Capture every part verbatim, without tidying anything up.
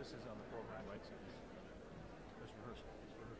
This is on the program, right? So it's rehearsal. It's rehearsal.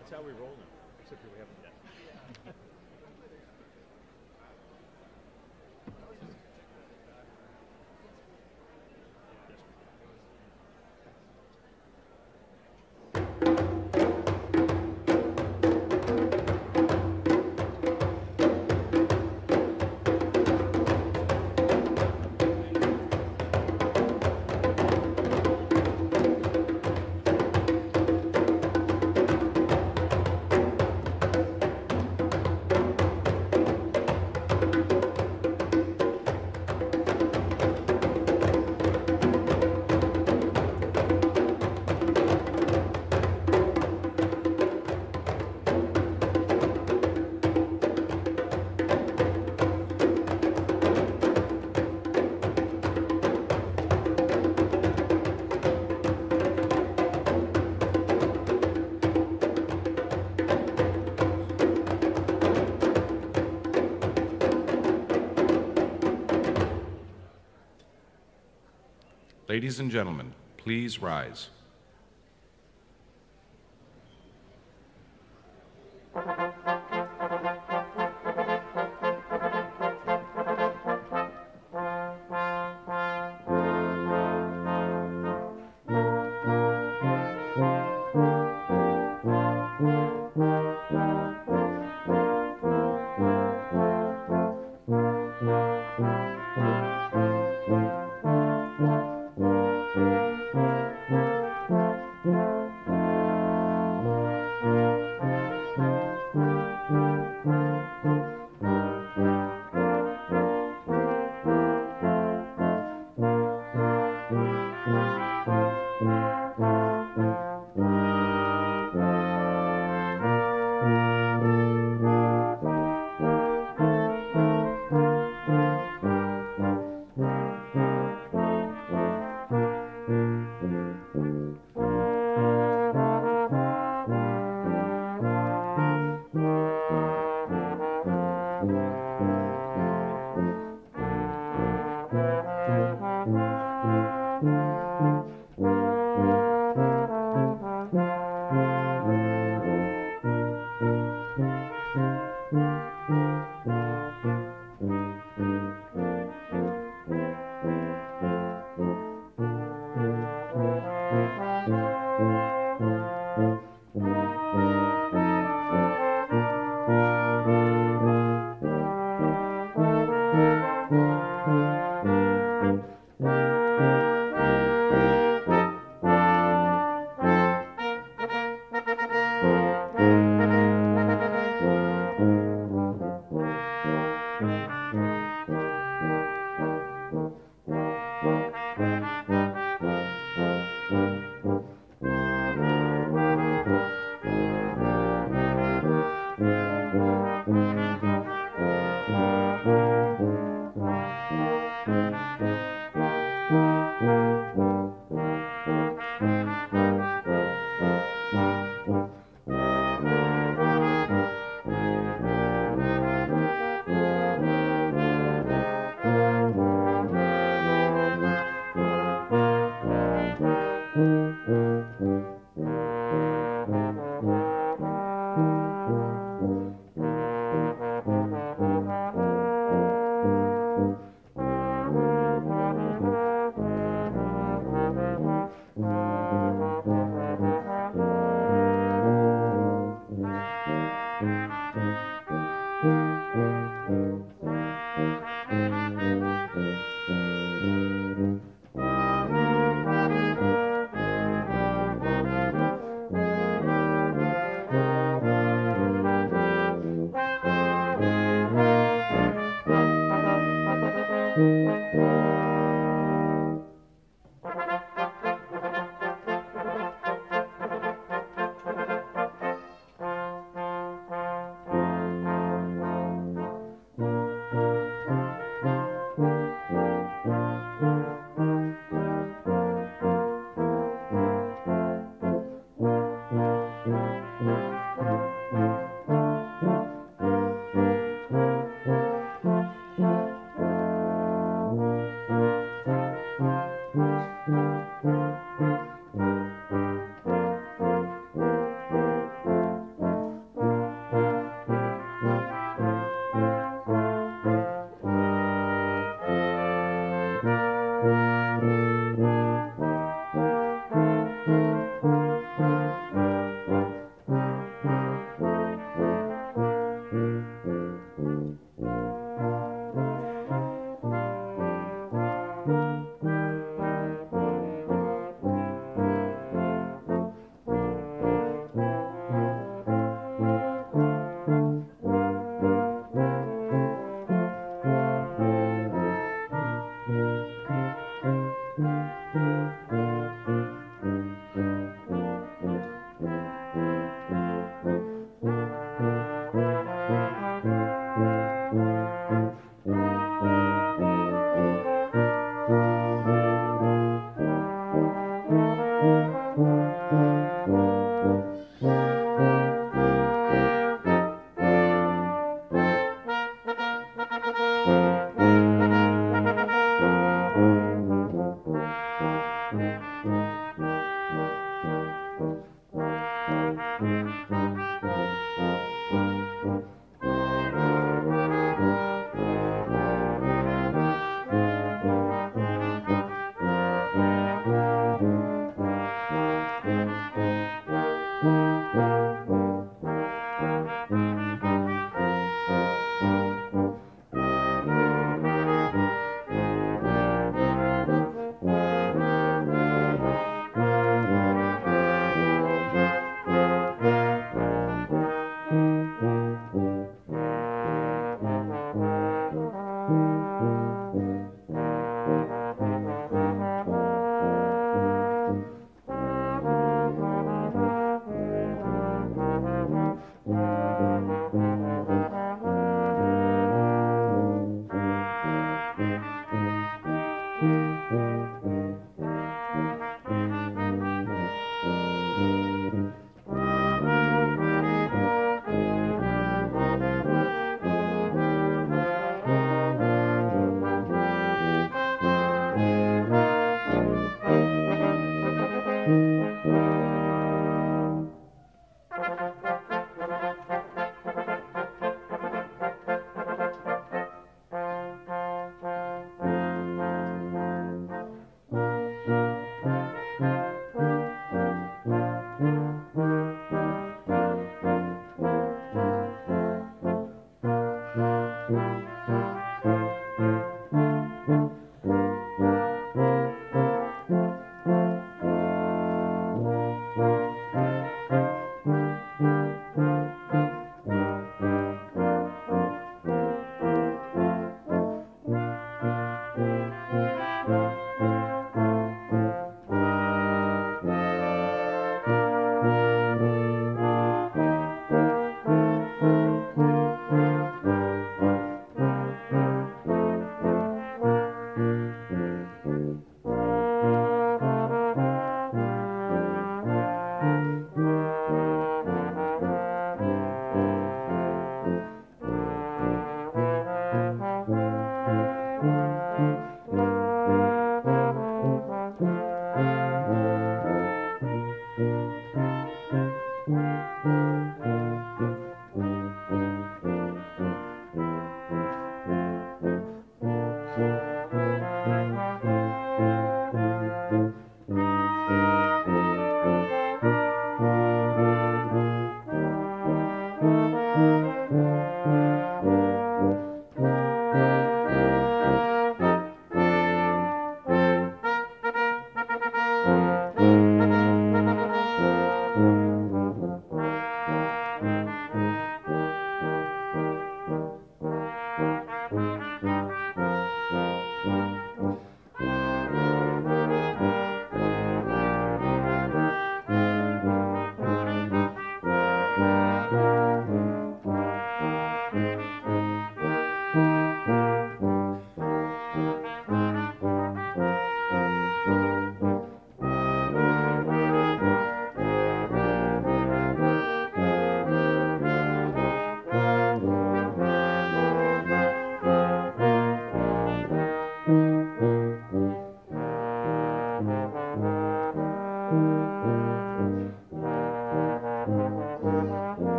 That's how we roll now, except for we haven't yet. Ladies and gentlemen, please rise.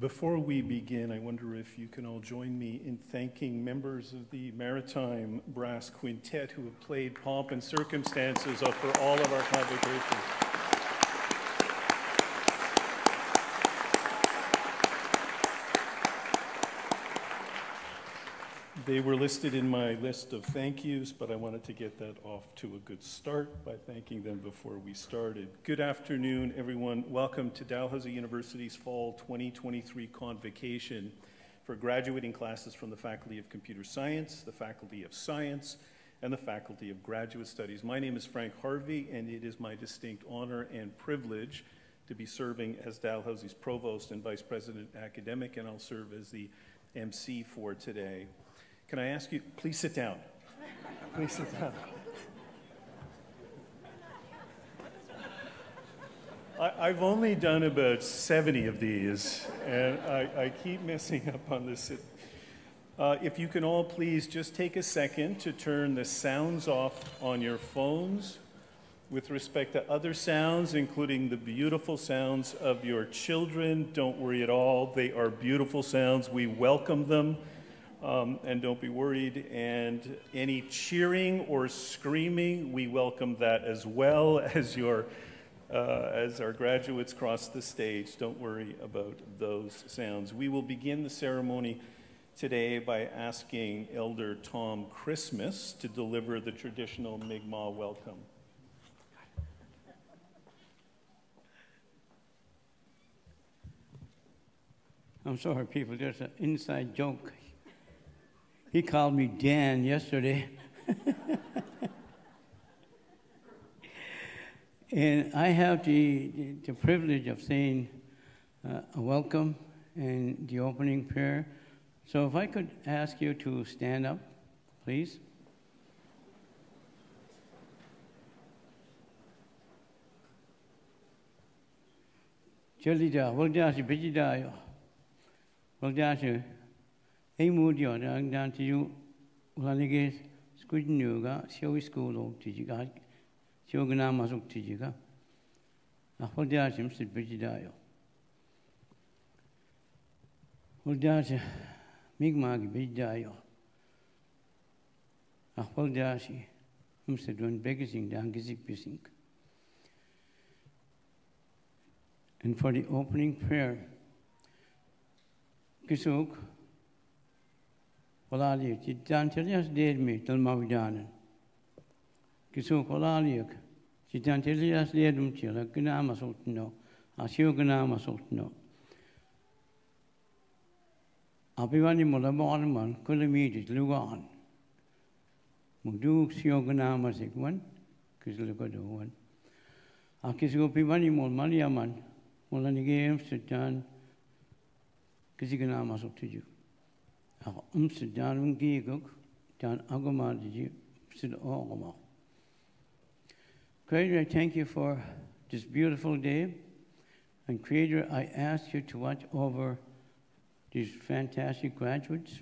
Before we begin, I wonder if you can all join me in thanking members of the Maritime Brass Quintet who have played Pomp and Circumstances up for all of our convocations. They were listed in my list of thank yous, but I wanted to get that off to a good start by thanking them before we started. Good afternoon, everyone. Welcome to Dalhousie University's Fall twenty twenty-three Convocation for graduating classes from the Faculty of Computer Science, the Faculty of Science, and the Faculty of Graduate Studies. My name is Frank Harvey, and it is my distinct honor and privilege to be serving as Dalhousie's Provost and Vice President Academic, and I'll serve as the M C for today. Can I ask you, please sit down. Please sit down. I, I've only done about seventy of these, and I, I keep messing up on this. Uh, if you can all please just take a second to turn the sounds off on your phones with respect to other sounds, including the beautiful sounds of your children. Don't worry at all. They are beautiful sounds. We welcome them. Um, and don't be worried, and any cheering or screaming, we welcome that as well as your, uh, as our graduates cross the stage. Don't worry about those sounds. We will begin the ceremony today by asking Elder Tom Christmas to deliver the traditional Mi'kmaq welcome. I'm sorry, people, there's an inside joke. He called me Dan yesterday. And I have the, the, the privilege of saying uh, a welcome and the opening prayer. So if I could ask you to stand up, please. Amudio dang down to you, Lanigas, Squidinuga, Showy School of Tijiga, Shogunamas of Tijiga. A Hodashim said Brigidio. Hodash Mi'kmaq Bidio. A Hodashi, whom said one begging down Gizik Bissing. And for the opening prayer, Kisuk. Polaliuk, it dantelas dead me till Mavidanen. Kisuk Polaliuk, it dantelas deadum till a Ganama Sultano, a Shoganama Sultano. Abivani Mulabarman could immediate Lugan. Muduk Shoganama Sigman, Kislukodo one. A Kisukivani Mulmaliaman, Mulanigam Sudan, Kisiganama Sultiju. Um Sudan Giguk, Dan Agoma, did you sit Ogoma? Creator, I thank you for this beautiful day. And Creator, I ask you to watch over these fantastic graduates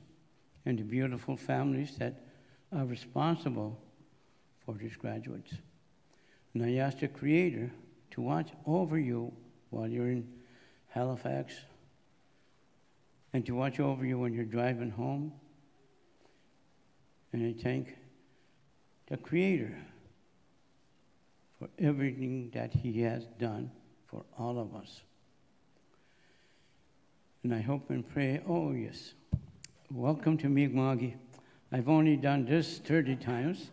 and the beautiful families that are responsible for these graduates. And I ask the Creator to watch over you while you're in Halifax, and to watch over you when you're driving home. And I thank the Creator for everything that he has done for all of us. And I hope and pray, oh yes, welcome to Mi'kma'ki. I've only done this thirty times.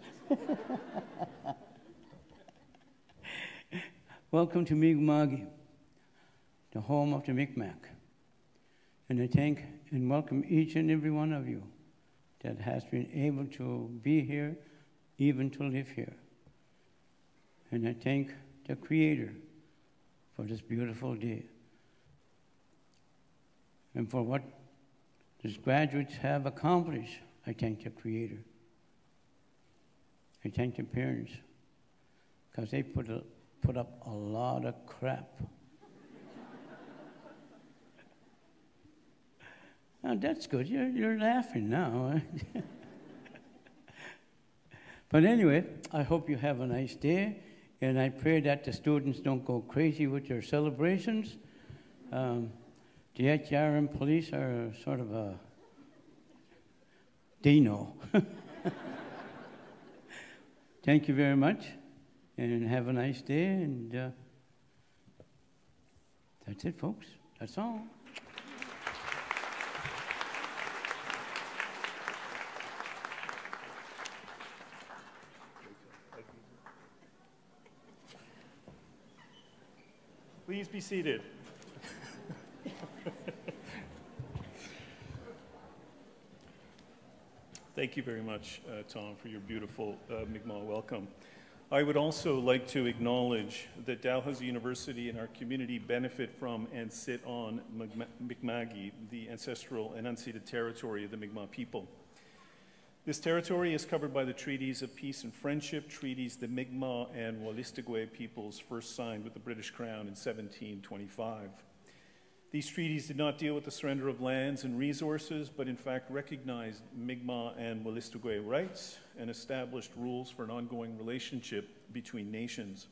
Welcome to Mi'kma'ki, the home of the Mi'kmaq. And I thank and welcome each and every one of you that has been able to be here, even to live here. And I thank the Creator for this beautiful day and for what these graduates have accomplished. I thank the Creator. I thank the parents, because they put, a, put up a lot of crap. Now that's good, you're, you're laughing now. But anyway, I hope you have a nice day, and I pray that the students don't go crazy with their celebrations. Um, the H R M police are sort of a, they know. Thank you very much, and have a nice day, and uh, that's it, folks. That's all. Please be seated. Thank you very much, uh, Tom, for your beautiful uh, Mi'kmaq welcome. I would also like to acknowledge that Dalhousie University and our community benefit from and sit on Mi'kma'ki, the ancestral and unceded territory of the Mi'kmaq people. This territory is covered by the Treaties of Peace and Friendship, treaties the Mi'kmaq and Wolastoqey peoples first signed with the British Crown in seventeen twenty-five. These treaties did not deal with the surrender of lands and resources, but in fact recognized Mi'kmaq and Wolastoqey rights and established rules for an ongoing relationship between nations.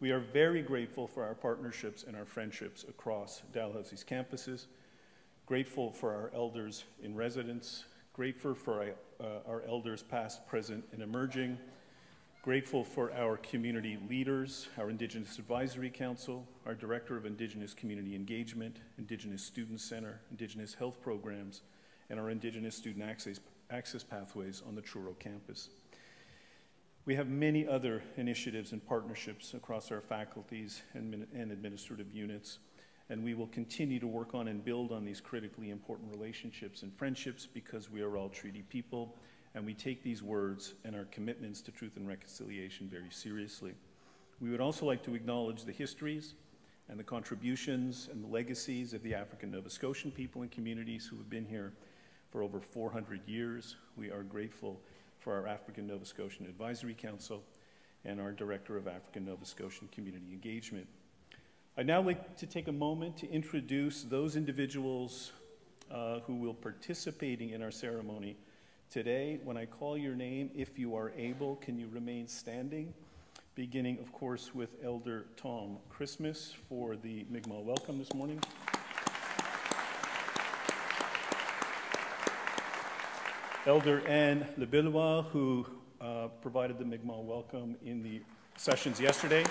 We are very grateful for our partnerships and our friendships across Dalhousie's campuses, grateful for our elders in residence, grateful for our, uh, our elders past, present, and emerging, grateful for our community leaders, our Indigenous Advisory Council, our Director of Indigenous Community Engagement, Indigenous Student Center, Indigenous Health Programs, and our Indigenous Student Access, access Pathways on the Truro campus. We have many other initiatives and partnerships across our faculties and, and administrative units, and we will continue to work on and build on these critically important relationships and friendships, because we are all treaty people, and we take these words and our commitments to truth and reconciliation very seriously. We would also like to acknowledge the histories and the contributions and the legacies of the African Nova Scotian people and communities who have been here for over four hundred years. We are grateful for our African Nova Scotian Advisory Council and our Director of African Nova Scotian Community Engagement. I'd now like to take a moment to introduce those individuals uh, who will be participating in our ceremony today. When I call your name, if you are able, can you remain standing? Beginning, of course, with Elder Tom Christmas for the Mi'kmaq welcome this morning. Elder Anne LaBillois, who uh, provided the Mi'kmaq welcome in the sessions yesterday.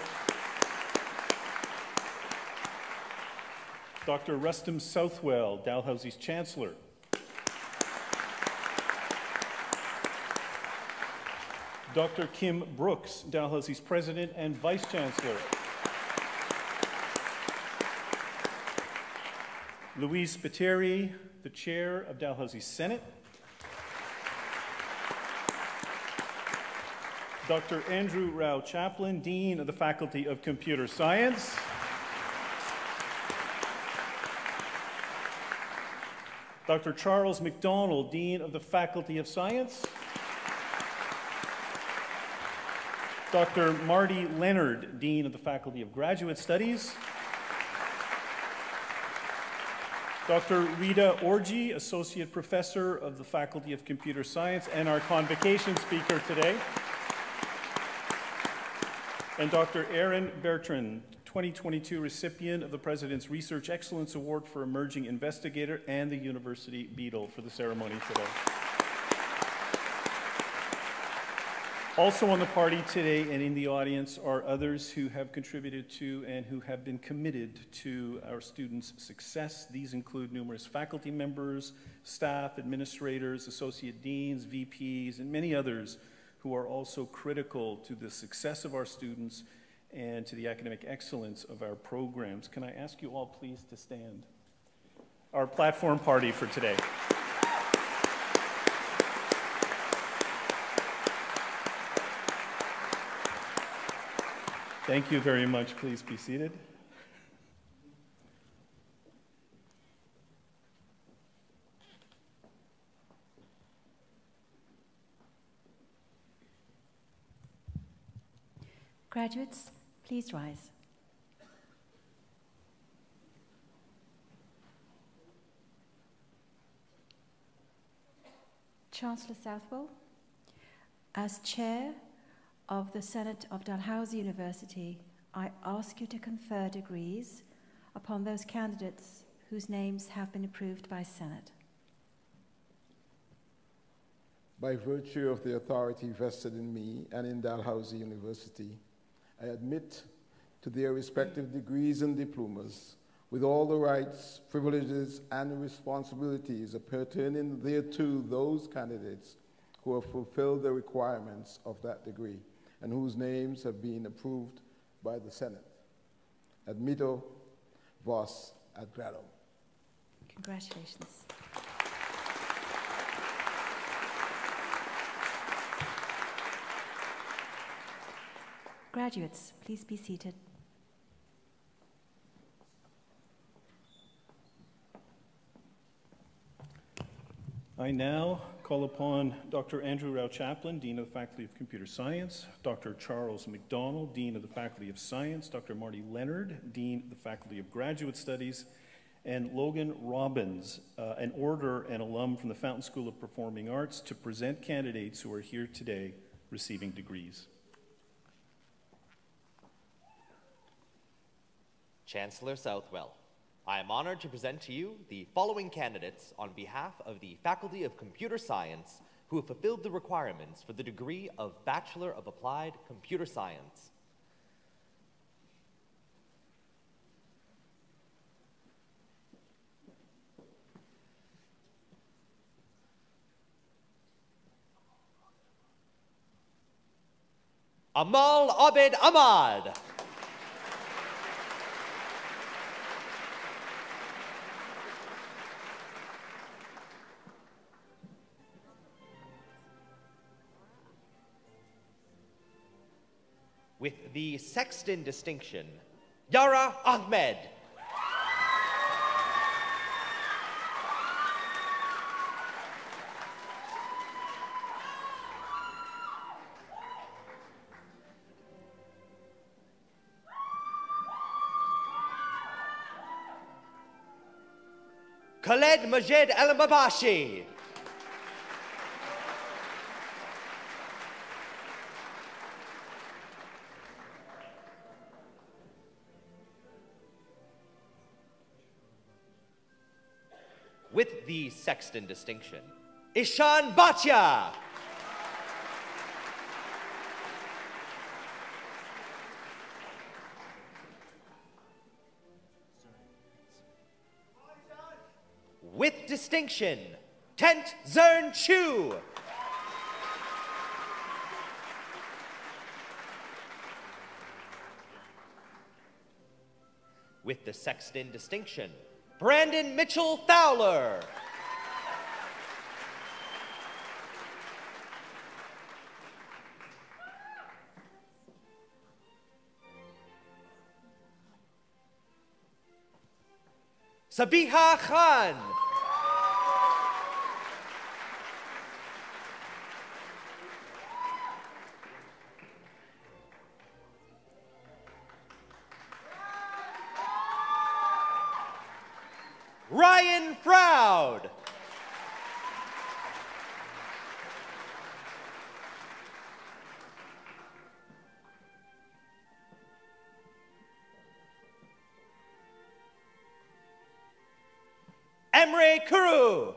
Doctor Rustum Southwell, Dalhousie's Chancellor. Doctor Kim Brooks, Dalhousie's President and Vice-Chancellor. Louise Spateri, the Chair of Dalhousie's Senate. Doctor Andrew Rau-Chaplin, Dean of the Faculty of Computer Science. Doctor Charles McDonald, Dean of the Faculty of Science. Doctor Marty Leonard, Dean of the Faculty of Graduate Studies. Doctor Rita Orji, Associate Professor of the Faculty of Computer Science and our convocation speaker today. And Doctor Aaron Bertrand, twenty twenty-two recipient of the President's Research Excellence Award for Emerging Investigator and the University Beadle, for the ceremony today. Also on the party today and in the audience are others who have contributed to and who have been committed to our students' success. These include numerous faculty members, staff, administrators, associate deans, V Ps, and many others who are also critical to the success of our students and to the academic excellence of our programs. Can I ask you all please to stand? Our platform party for today. Thank you very much. Please be seated. Graduates, please rise. Chancellor Southwell, as chair of the Senate of Dalhousie University, I ask you to confer degrees upon those candidates whose names have been approved by Senate. By virtue of the authority vested in me and in Dalhousie University, I admit to their respective degrees and diplomas with all the rights, privileges, and responsibilities pertaining thereto those candidates who have fulfilled the requirements of that degree and whose names have been approved by the Senate. Admitto vos ad grado. Congratulations. Graduates, please be seated. I now call upon Doctor Andrew Rau-Chaplin, Dean of the Faculty of Computer Science, Doctor Charles McDonald, Dean of the Faculty of Science, Doctor Marty Leonard, Dean of the Faculty of Graduate Studies, and Logan Robbins, uh, an order and alum from the Fountain School of Performing Arts, to present candidates who are here today receiving degrees. Chancellor Southwell, I am honored to present to you the following candidates on behalf of the Faculty of Computer Science who have fulfilled the requirements for the degree of Bachelor of Applied Computer Science. Amal Abed Ahmad. With the Sexton distinction, Yara Ahmed. Khaled Majid El-Mabashi. With the Sexton distinction, Ishan Bhatia. With distinction, Tent Zern Chu. With the Sexton distinction, Brandon Mitchell Fowler. Sabiha Khan. Ryan Froud. Emre Kuru.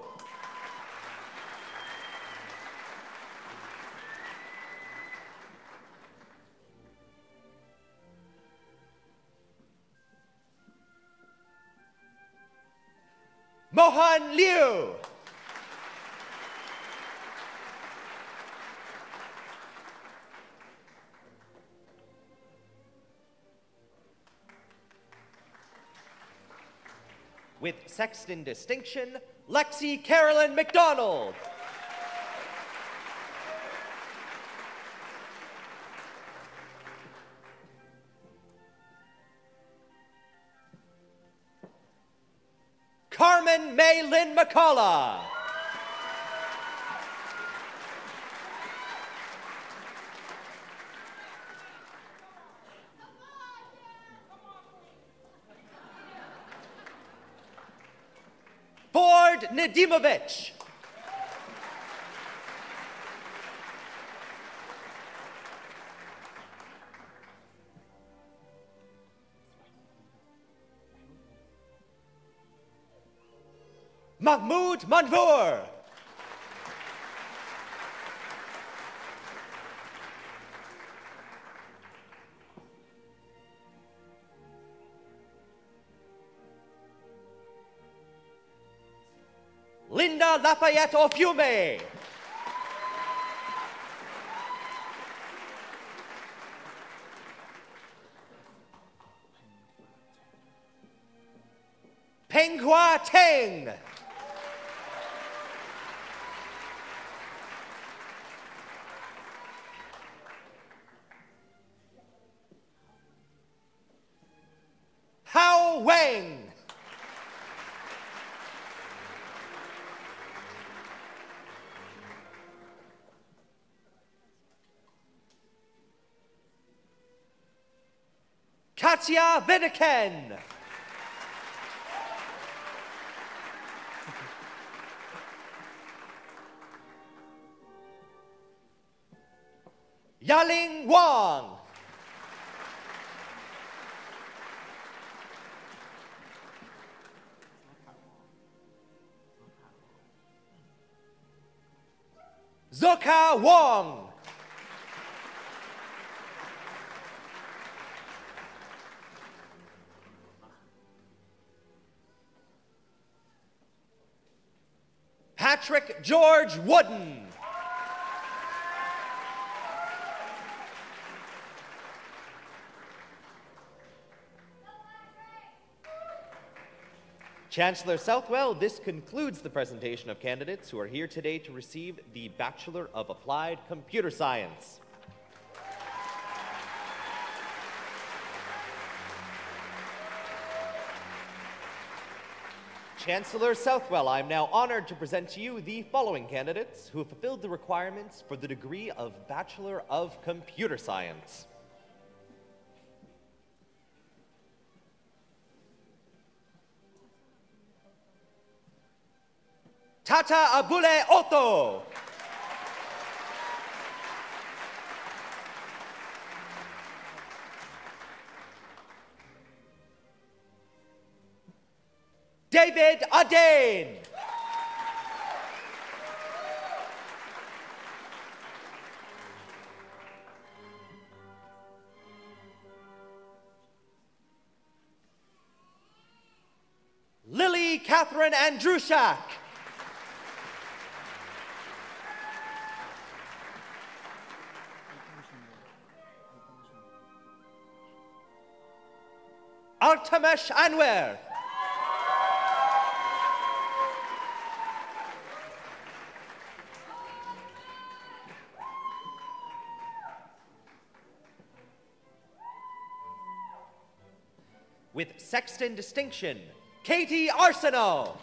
Bohan Liu. With Sexton Distinction, Lexi Carolyn McDonald. Carmen May-Lynn McCullough. Ford Nadimovich. Mahmoud Manvour. Linda Lafayette Ofume. Peng Hua Teng. Wang. Katya Viniken. Yaling Wang. Zoka Wong. Patrick George Wooden. Chancellor Southwell, this concludes the presentation of candidates who are here today to receive the Bachelor of Applied Computer Science. Chancellor Southwell, I am now honored to present to you the following candidates who have fulfilled the requirements for the degree of Bachelor of Computer Science. Tata Abule Otto. David Adane. Lily Catherine Andrushak. Altamesh Anwar. With Sexton Distinction, Katie Arsenault.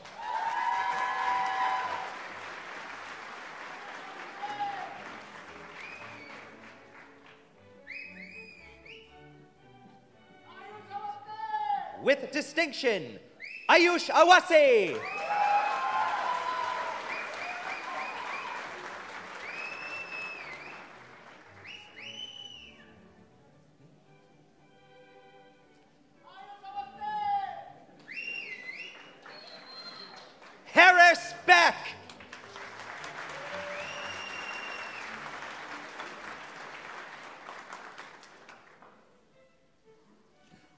With distinction, Ayush Awase. Harris Beck.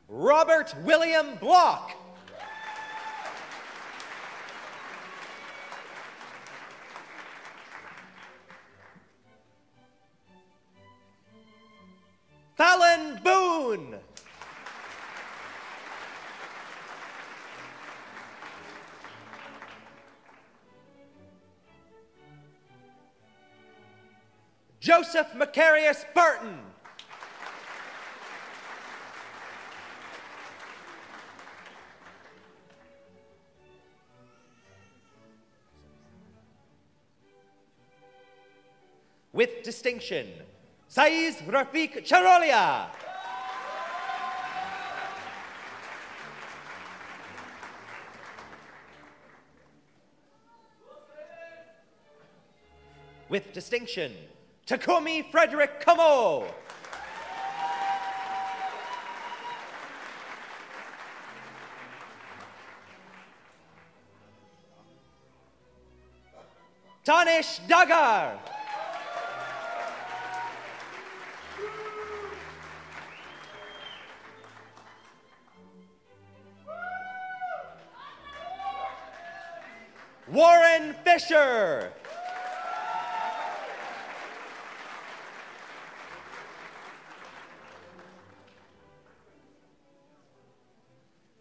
Robert William Block. Fallon Boone. Joseph Macarius Burton. With distinction, Saiz Rafiq Charolia. With distinction, Takumi Frederick Como. Danish Dagar. Warren Fisher.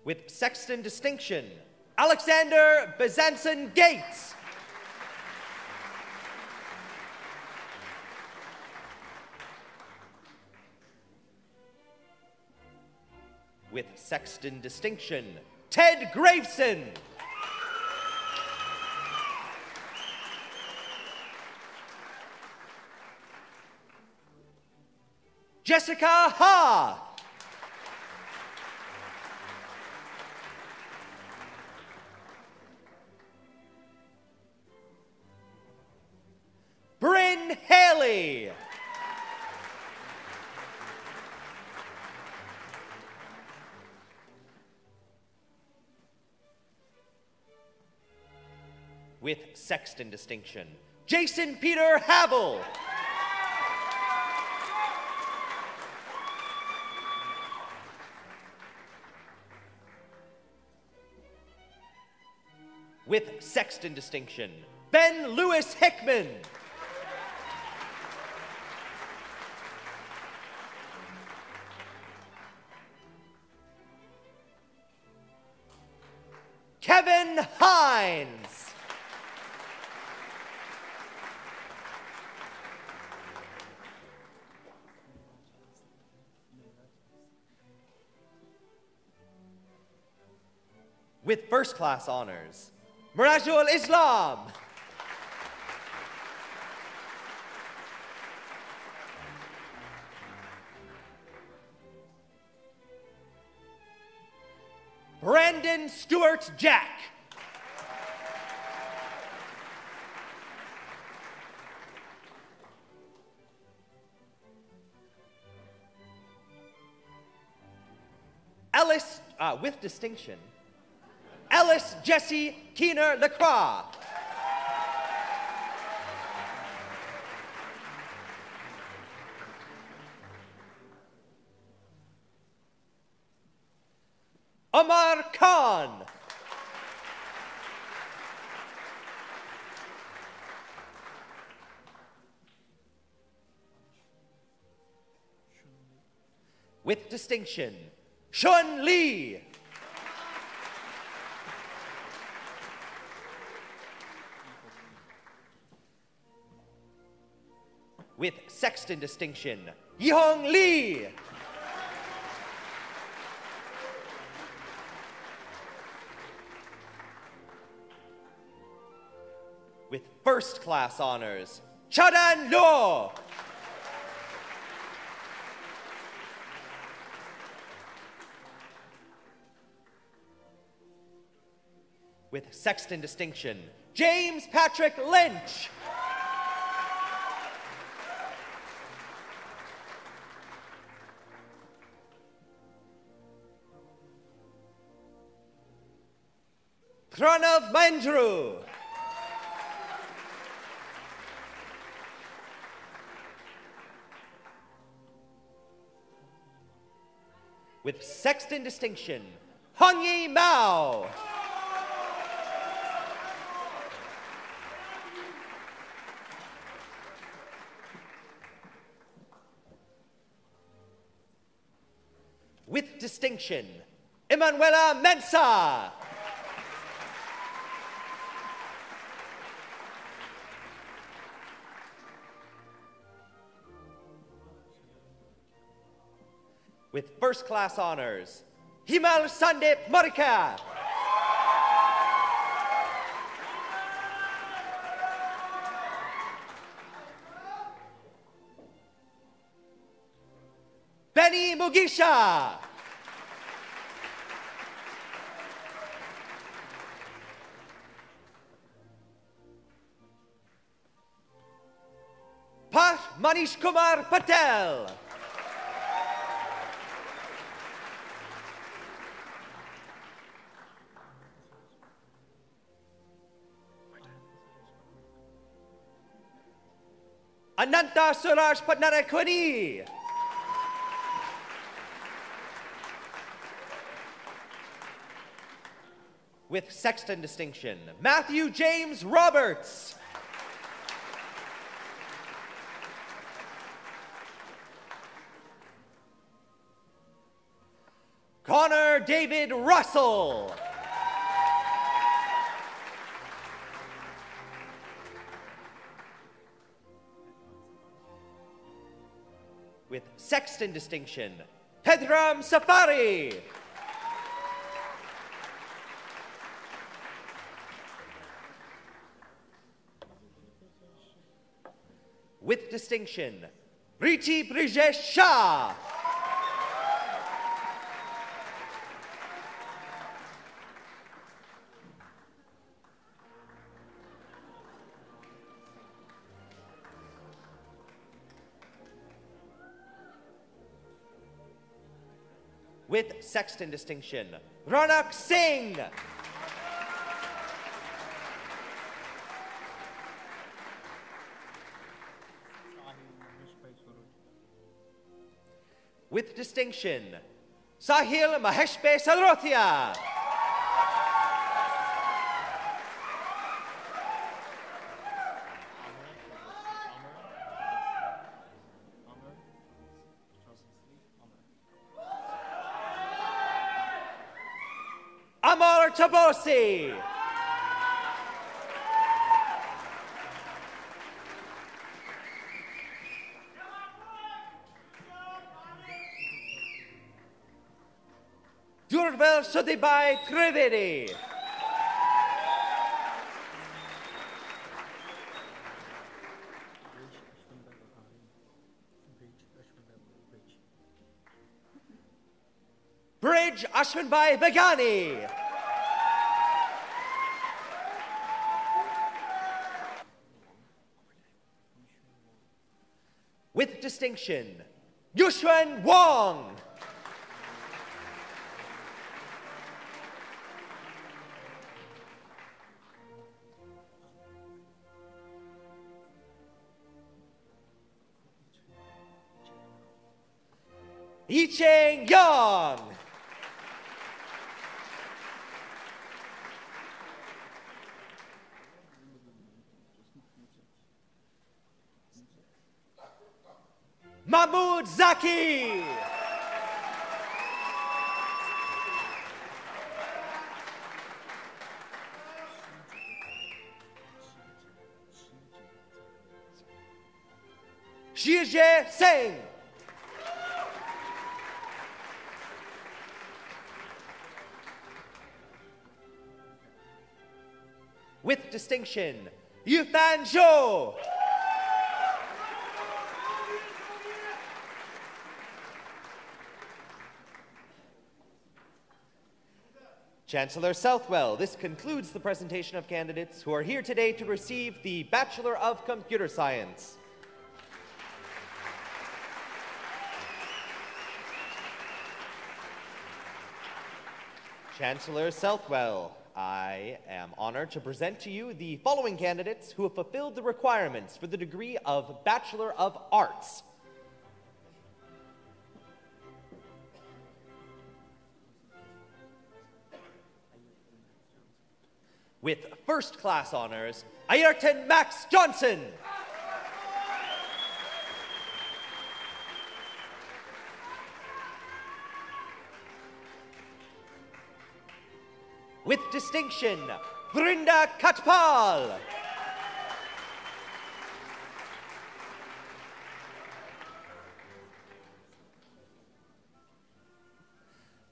With Sexton distinction, Alexander Bezanson Gates. With Sexton distinction, Ted Graveson. Jessica Ha. Bryn Haley. With Sexton distinction, Jason Peter Havel. With Sexton distinction, Ben Lewis Hickman. Kevin Hines. With first class honors, Mirajul Islam. Brandon Stewart Jack. Ellis, uh, with distinction, Ellis Jesse Keener Lacroix. Omar Khan. With distinction, Shun Lee. With Sexton distinction, Yihong Lee. With first class honors, Chadan Lo. With Sexton distinction, James Patrick Lynch. Pranav Mandrew. With Sexton distinction, Hongyi Mao. with distinction, Emanuela Mensah. With first class honors, Himal Sandeep Marika. Benny Mugisha. Pat Manish Kumar Patel. Ananta Suraj Patnarakuni. With sexton distinction, Matthew James Roberts. Connor David Russell. With sexton distinction, Pedram Safari. With distinction, Richi Brijesh Shah. With sexton distinction, Ronak Singh. With distinction, Sahil Maheshpe Salrothia. Amar Tabosi. Sodibai Trivedi. Bridge Ashwinbhai Begani. With distinction, Yushwan Wong. Yicheng Yang. Mahmoud Zaki. Shirje Singh. With distinction, Yuthan Zhou. Chancellor Southwell, this concludes the presentation of candidates who are here today to receive the Bachelor of Computer Science. Chancellor Southwell, I am honored to present to you the following candidates who have fulfilled the requirements for the degree of Bachelor of Arts. With first class honors, Ayrton Max Johnson. with distinction, Vrinda Katpal.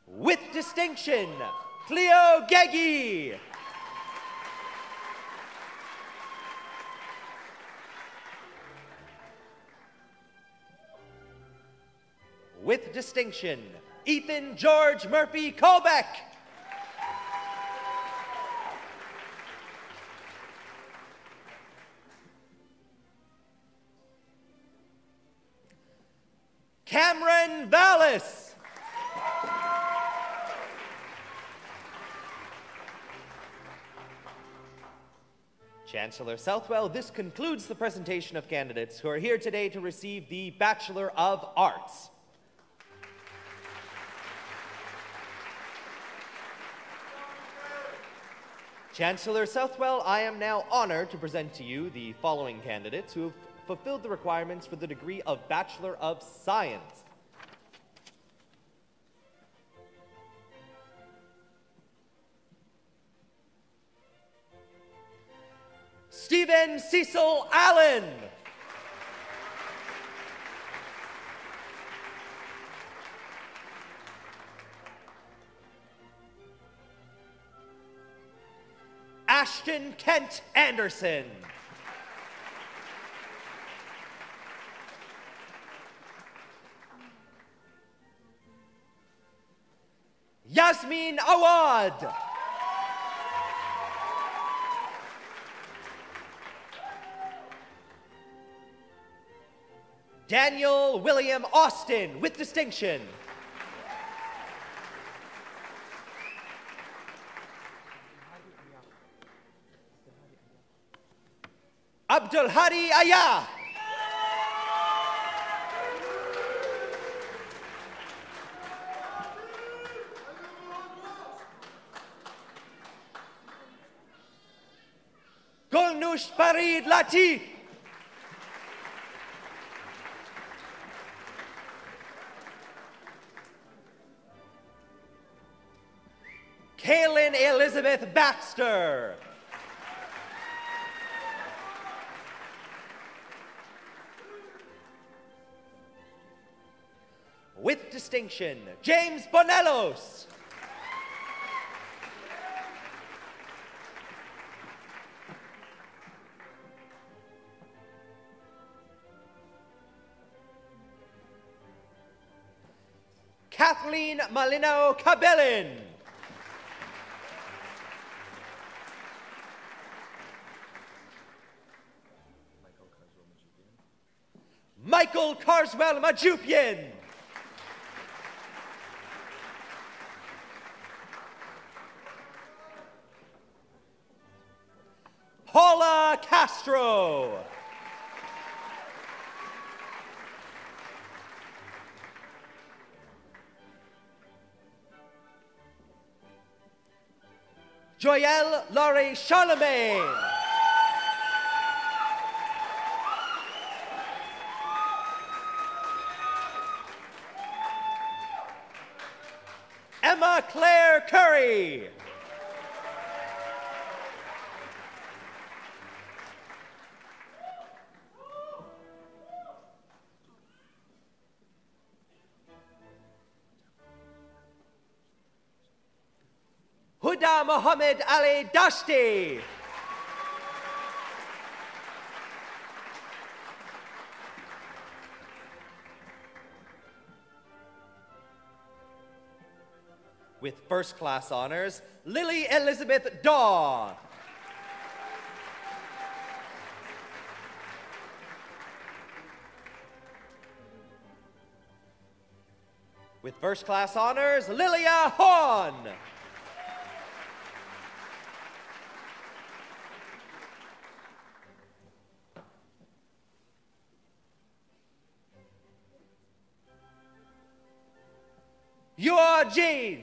With distinction, Cleo Gegi. With distinction, Ethan George Murphy Colbeck. Cameron Vallis. Chancellor Southwell, this concludes the presentation of candidates who are here today to receive the Bachelor of Arts. Chancellor Southwell, I am now honored to present to you the following candidates who have fulfilled the requirements for the degree of Bachelor of Science. Stephen Cecil Allen. Ashton Kent Anderson. Yasmin Awad. Daniel William Austin, with distinction. Abdul Hadi Ayah. Golnush Farid Latif. Kaylin Elizabeth Baxter. With distinction, James Bonellos. Kathleen Malino Cabellin. Michael Carswell Majupian. Paula Castro. Joyelle Laurie Charlemagne. Emma Claire Curry. Huda Mohammed Ali Dashti. With first class honors, Lily Elizabeth Daw. With first class honors, Lilia Horn. Eugene.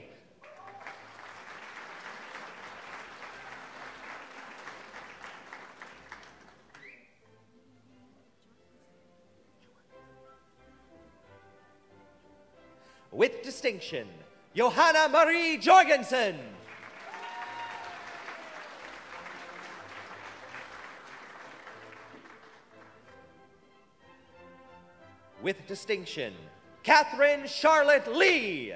With distinction, Johanna Marie Jorgensen. with distinction, Catherine Charlotte Lee.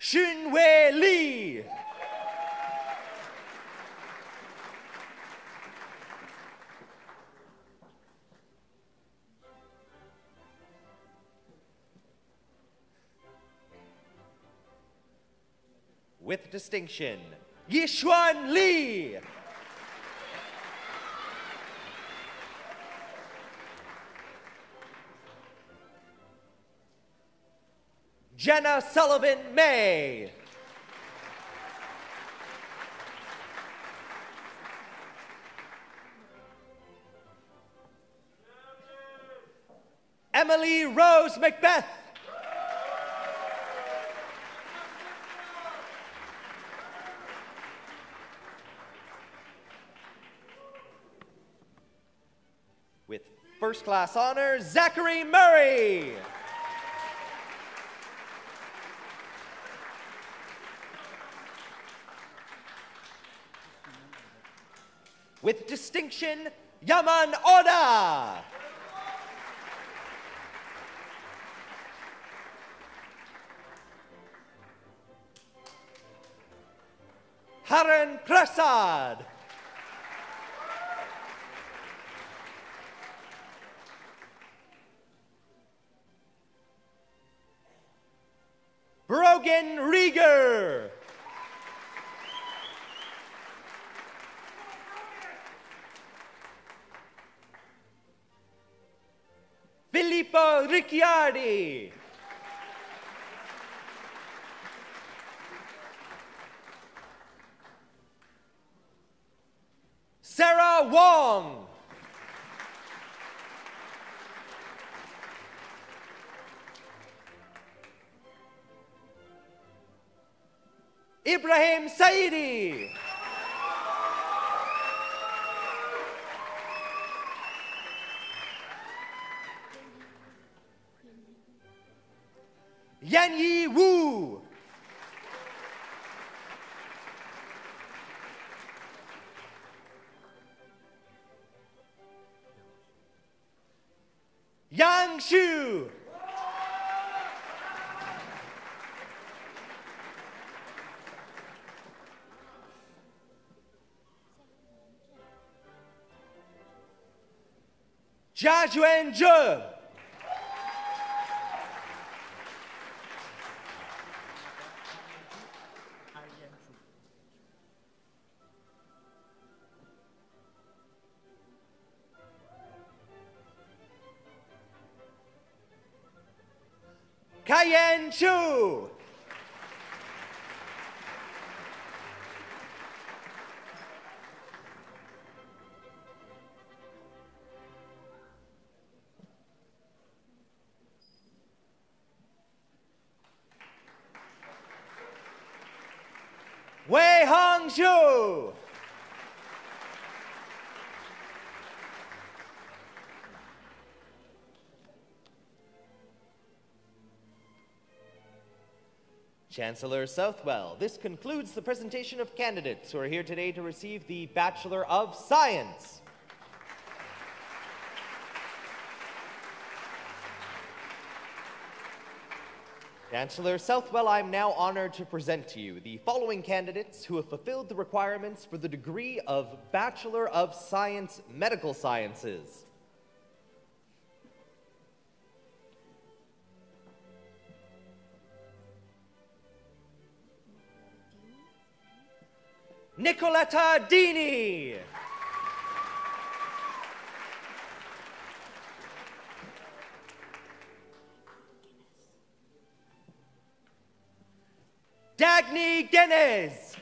Shunwei Lee. With distinction, Yishuan Lee. Jenna Sullivan May. Emily Rose Macbeth. With first class honor, Zachary Murray. With distinction, Yaman Oda. Haran Prasad. Brogan Rieger. Filippo Ricciardi. Sarah Wong. Ibrahim Saidi. Yanyi Wu. Yang Xu. Jia Juan Zhe. Kayan Chu. Wei Hong Zhu. Chancellor Southwell, this concludes the presentation of candidates who are here today to receive the Bachelor of Science. Chancellor Southwell, I am now honored to present to you the following candidates who have fulfilled the requirements for the degree of Bachelor of Science, Medical Sciences. Nicoletta Dini. Dagny Guinness.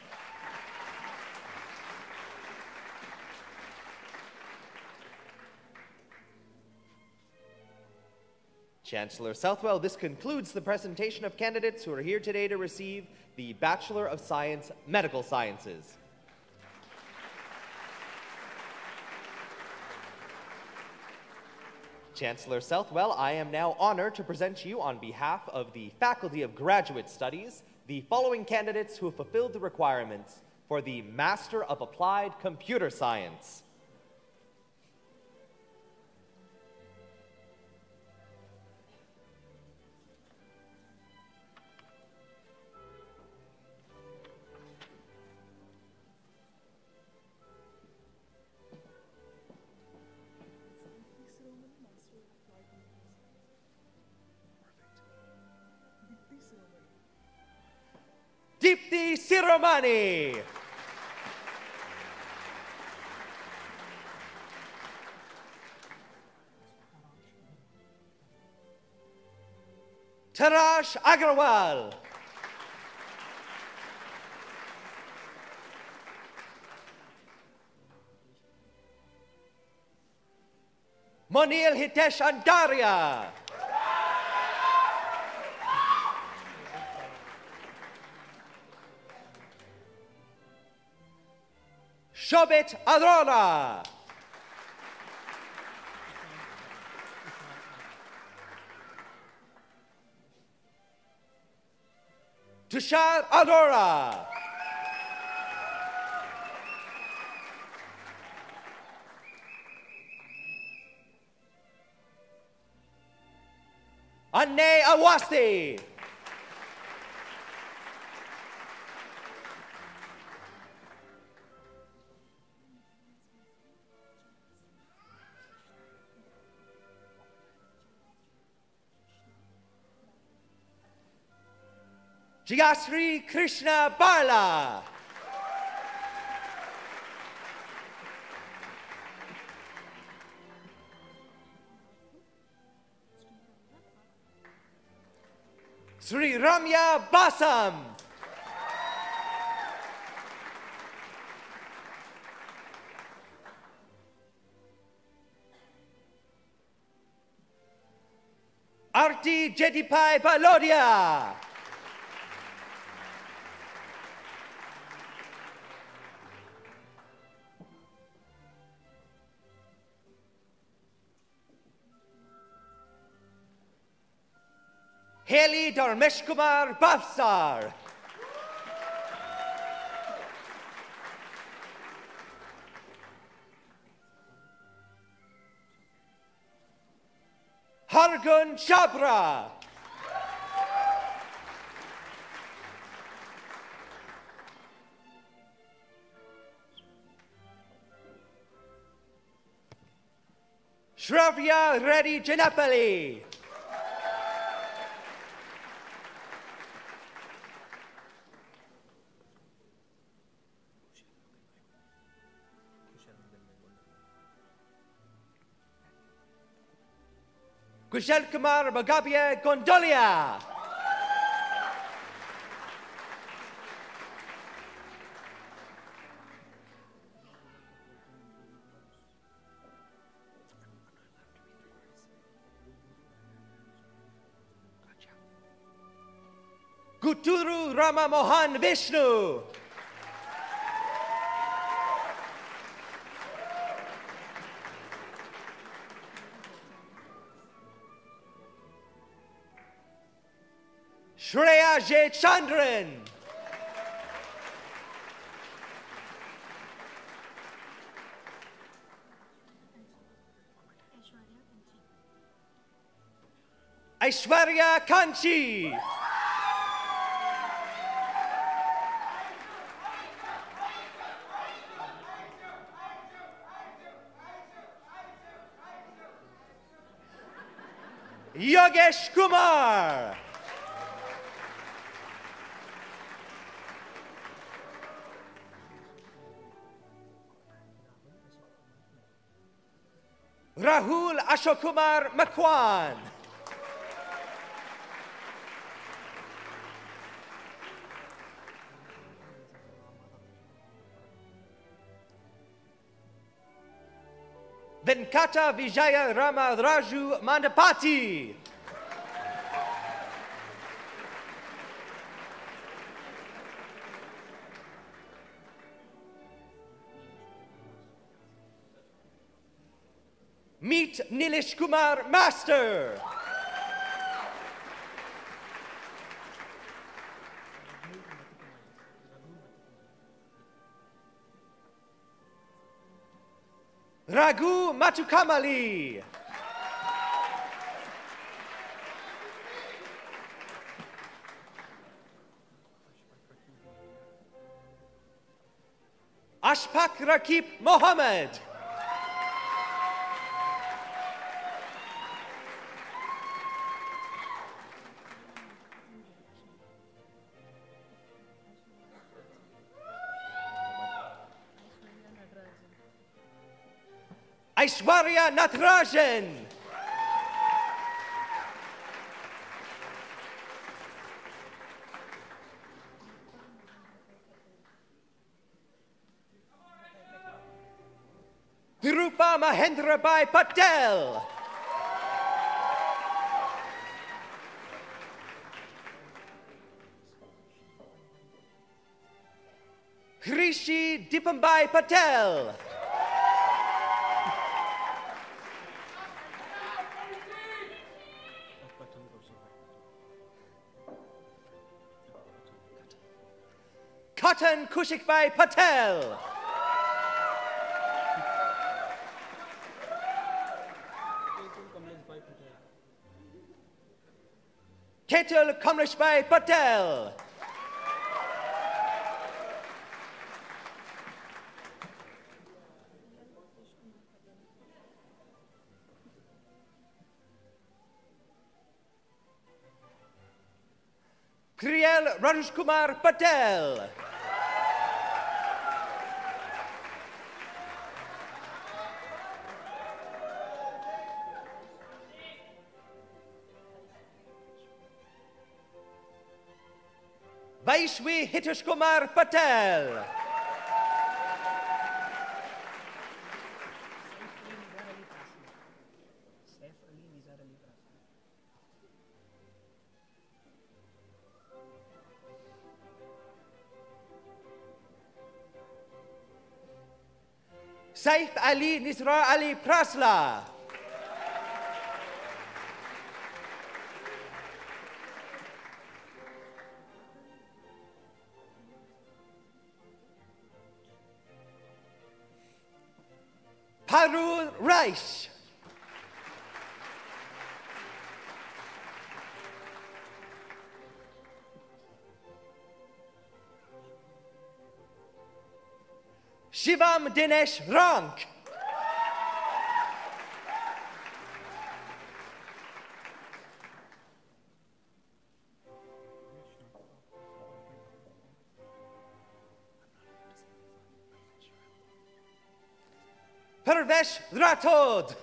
Chancellor Southwell, this concludes the presentation of candidates who are here today to receive the Bachelor of Science, Medical Sciences. Chancellor Southwell, I am now honored to present to you on behalf of the Faculty of Graduate Studies the following candidates who fulfilled the requirements for the Master of Applied Computer Science. Deepthi Siromani. Tarash Agrawal. Monil Hitesh Andaria. Shobit Arora. Tushar Arora. Anne Awasti. Jayashree Krishna Bala. Sri Ramya Basam. Arti Jetipai Balodia. Haley Dharmesh Kumar Bafsar. Hargun Chabra. Shravya Reddy Janapali. Kushal Kumar Bagabia Gondolia. Guturu Rama Mohan Vishnu. Shreya J. Chandran. Aishwarya Kanchi. Yogesh Kumar. Rahul Ashokumar Makwan. Venkata Vijaya Rama Raju Mandapati. Meet Nilesh Kumar Master. Raghu Matukamali. Ashpak Rakib Mohammed. Aishwarya Natarajan. Dirupa Mahendrabai Patel. Hrishi Dipambai Patel. Cotton Kushikbhai Patel. Ketul Kamleshbhai Patel. Kriel Rajkumar Patel. Vaishwi Hitesh Kumar Patel. Saif Ali Nisra Ali Prasla. Parul Rice. Shivam Dinesh Rank. Parvesh Rathod.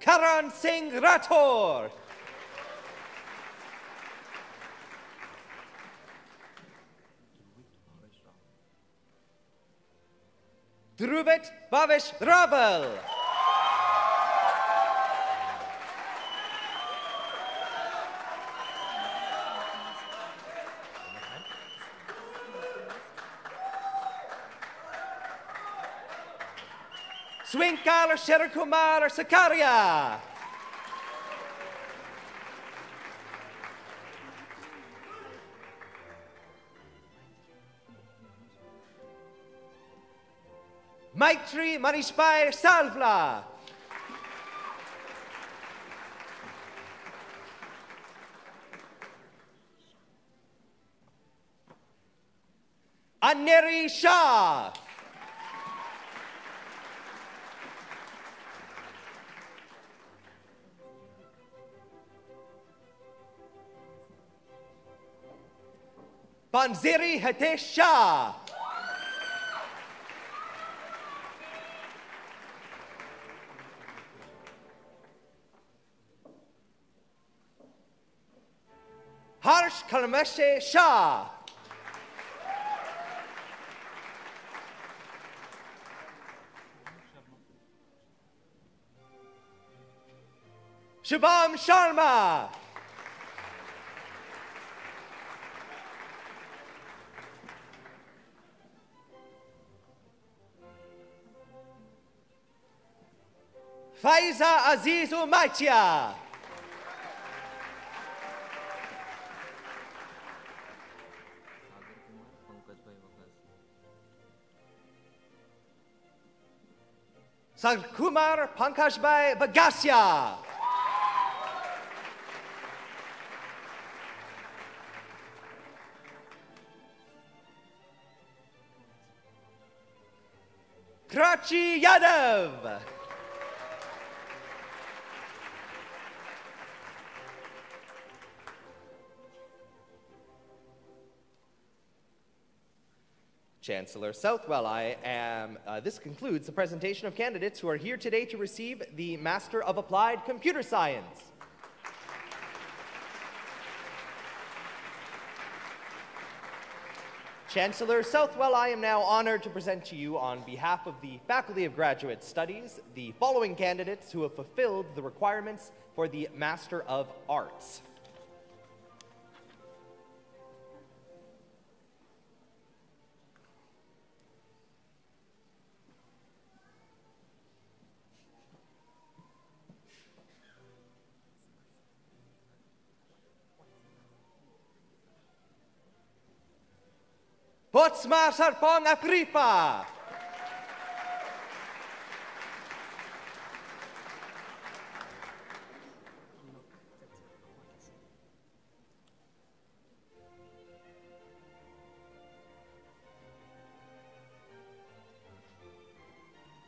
Karan Singh Rathore. Dhruvet Bhavesh Rabal. Swinkar Sherikumar Sakaria. Maitri Manishbhai Salvla. Anneri Shah. Banziri Hitesh Shah. Harsh Kalmeshe Shah. Shubham Sharma. Faiza Aziz Umatia. Sarkumar Pankajbhai Bagasya. Krachi Yadav. Chancellor Southwell, I am, uh, this concludes the presentation of candidates who are here today to receive the Master of Applied Computer Science. Chancellor Southwell, I am now honored to present to you on behalf of the Faculty of Graduate Studies the following candidates who have fulfilled the requirements for the Master of Arts. Potsma Sarpong Afripa.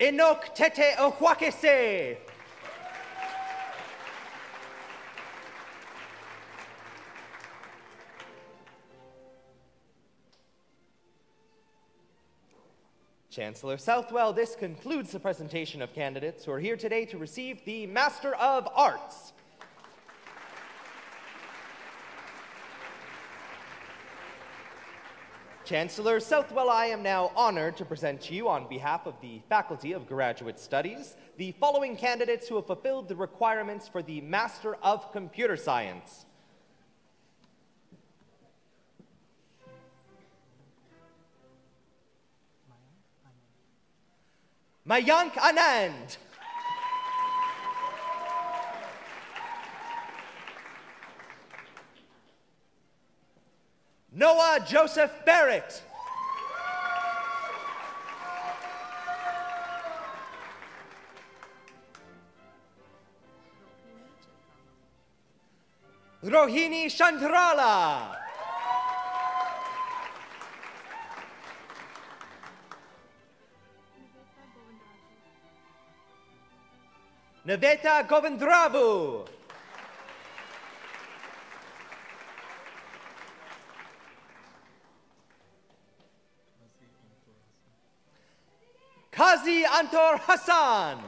Enoch Tete Ohuakese. Chancellor Southwell, this concludes the presentation of candidates who are here today to receive the Master of Arts. Chancellor Southwell, I am now honored to present to you on behalf of the Faculty of Graduate Studies the following candidates who have fulfilled the requirements for the Master of Computer Science. Mayank Anand. Noah Joseph Barrett. Rohini Chandrala. Naveta Govindravu. Kazi Antor Hassan.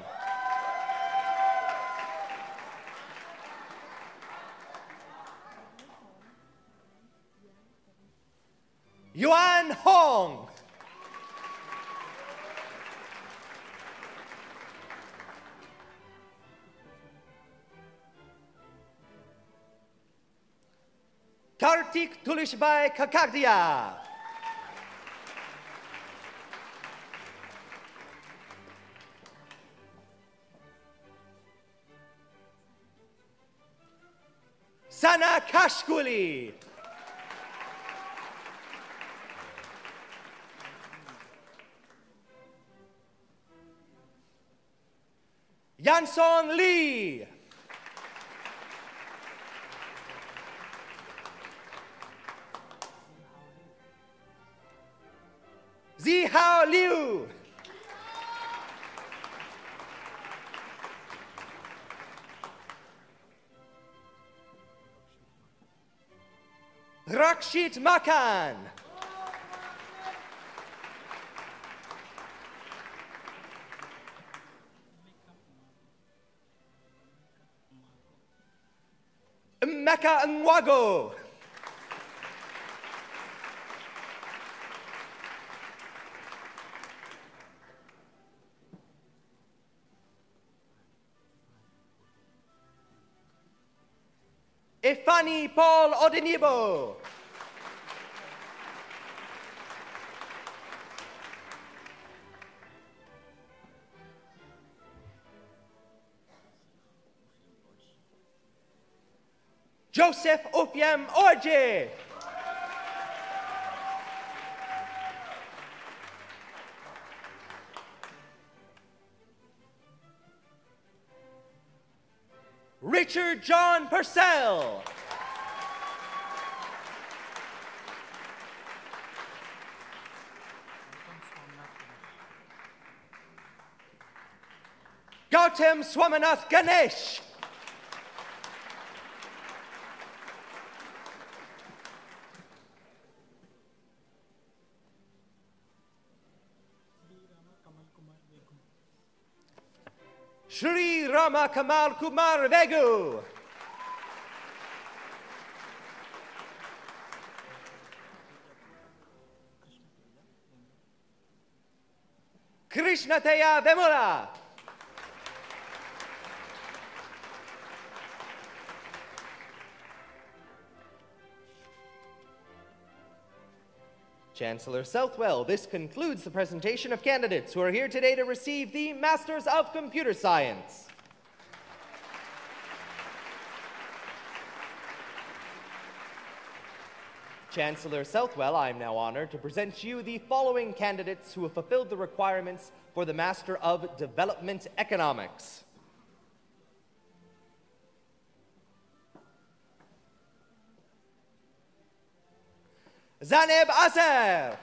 Yuan Hong. Kartik Tulishbhai Kakagdia. Sana Kashkuli. Yansong Lee. Zihao Liu. Rakshit Makan. Mecca Nwago. Ifani Paul Odenibo. Joseph Opiam Orji. Richard John Purcell. Gautam Swamanath Ganesh. Shri Rama Kamal Kumar Vegu. Krishnateya Vemula. Chancellor Southwell, this concludes the presentation of candidates who are here today to receive the Masters of Computer Science. Chancellor Southwell, I am now honored to present you the following candidates who have fulfilled the requirements for the Master of Development Economics. Zaneb Asser.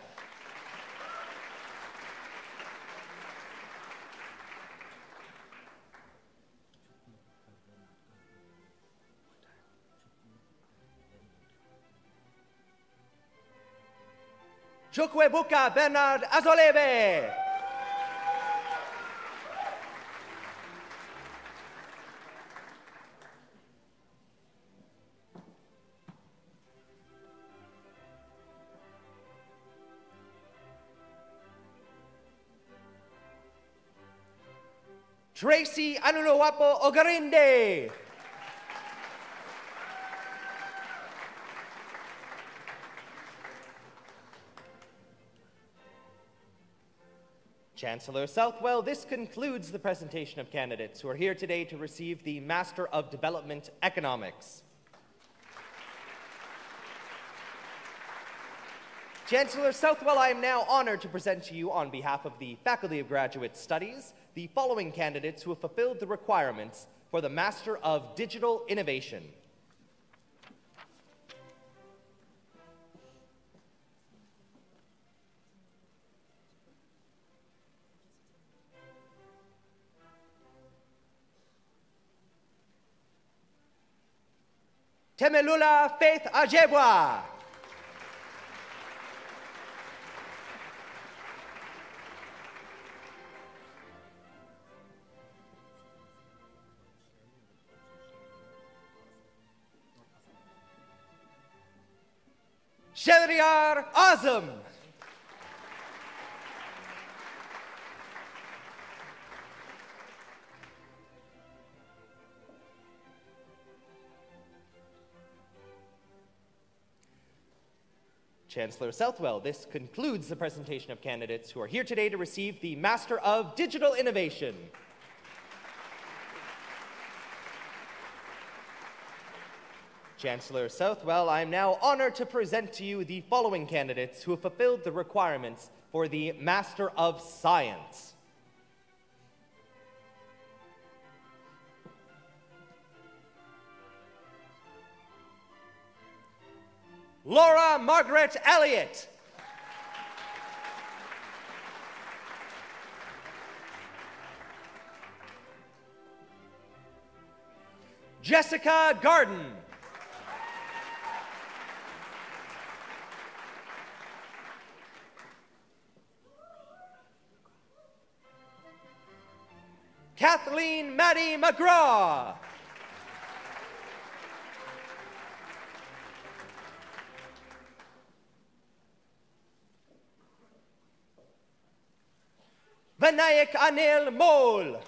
Chukwuebuka Bernard Azolebe. Tracy Anuluwapo Ogarinde. Chancellor Southwell, this concludes the presentation of candidates who are here today to receive the Master of Development Economics. Chancellor Southwell, I am now honored to present to you on behalf of the Faculty of Graduate Studies the following candidates who have fulfilled the requirements for the Master of Digital Innovation. Temelula Faith Ajebwa. Shahryar Azam. Chancellor Southwell, this concludes the presentation of candidates who are here today to receive the Master of Digital Innovation. Chancellor Southwell, I am now honored to present to you the following candidates who have fulfilled the requirements for the Master of Science. Laura Margaret Elliott. Jessica Garden. Kathleen Maddie McGraw. Vinayak Anil Mole.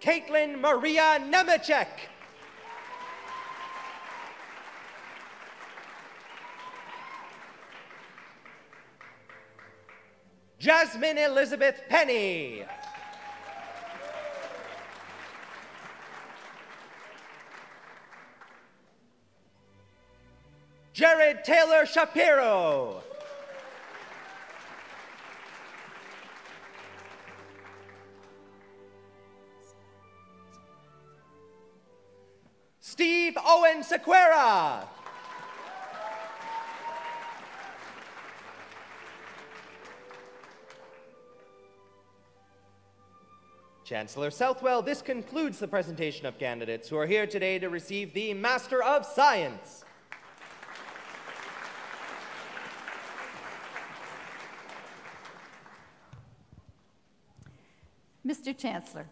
Caitlin Maria Nemechek. Jasmine Elizabeth Penny. Jared Taylor Shapiro. Steve Owen Sequeira. Chancellor Southwell, this concludes the presentation of candidates who are here today to receive the Master of Science. Mister Chancellor,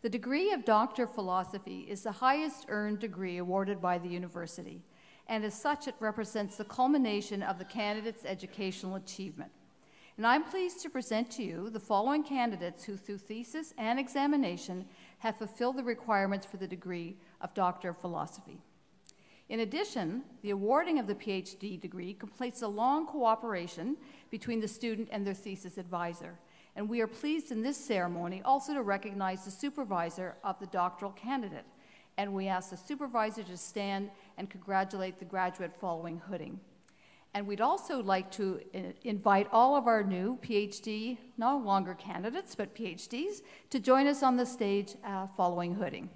the degree of Doctor of Philosophy is the highest earned degree awarded by the university, and as such it represents the culmination of the candidate's educational achievement. And I'm pleased to present to you the following candidates who, through thesis and examination, have fulfilled the requirements for the degree of Doctor of Philosophy. In addition, the awarding of the PhD degree completes a long cooperation between the student and their thesis advisor. And we are pleased in this ceremony also to recognize the supervisor of the doctoral candidate. And we ask the supervisor to stand and congratulate the graduate following hooding. And we'd also like to invite all of our new PhD, no longer candidates, but PhDs, to join us on the stage uh, following hooding.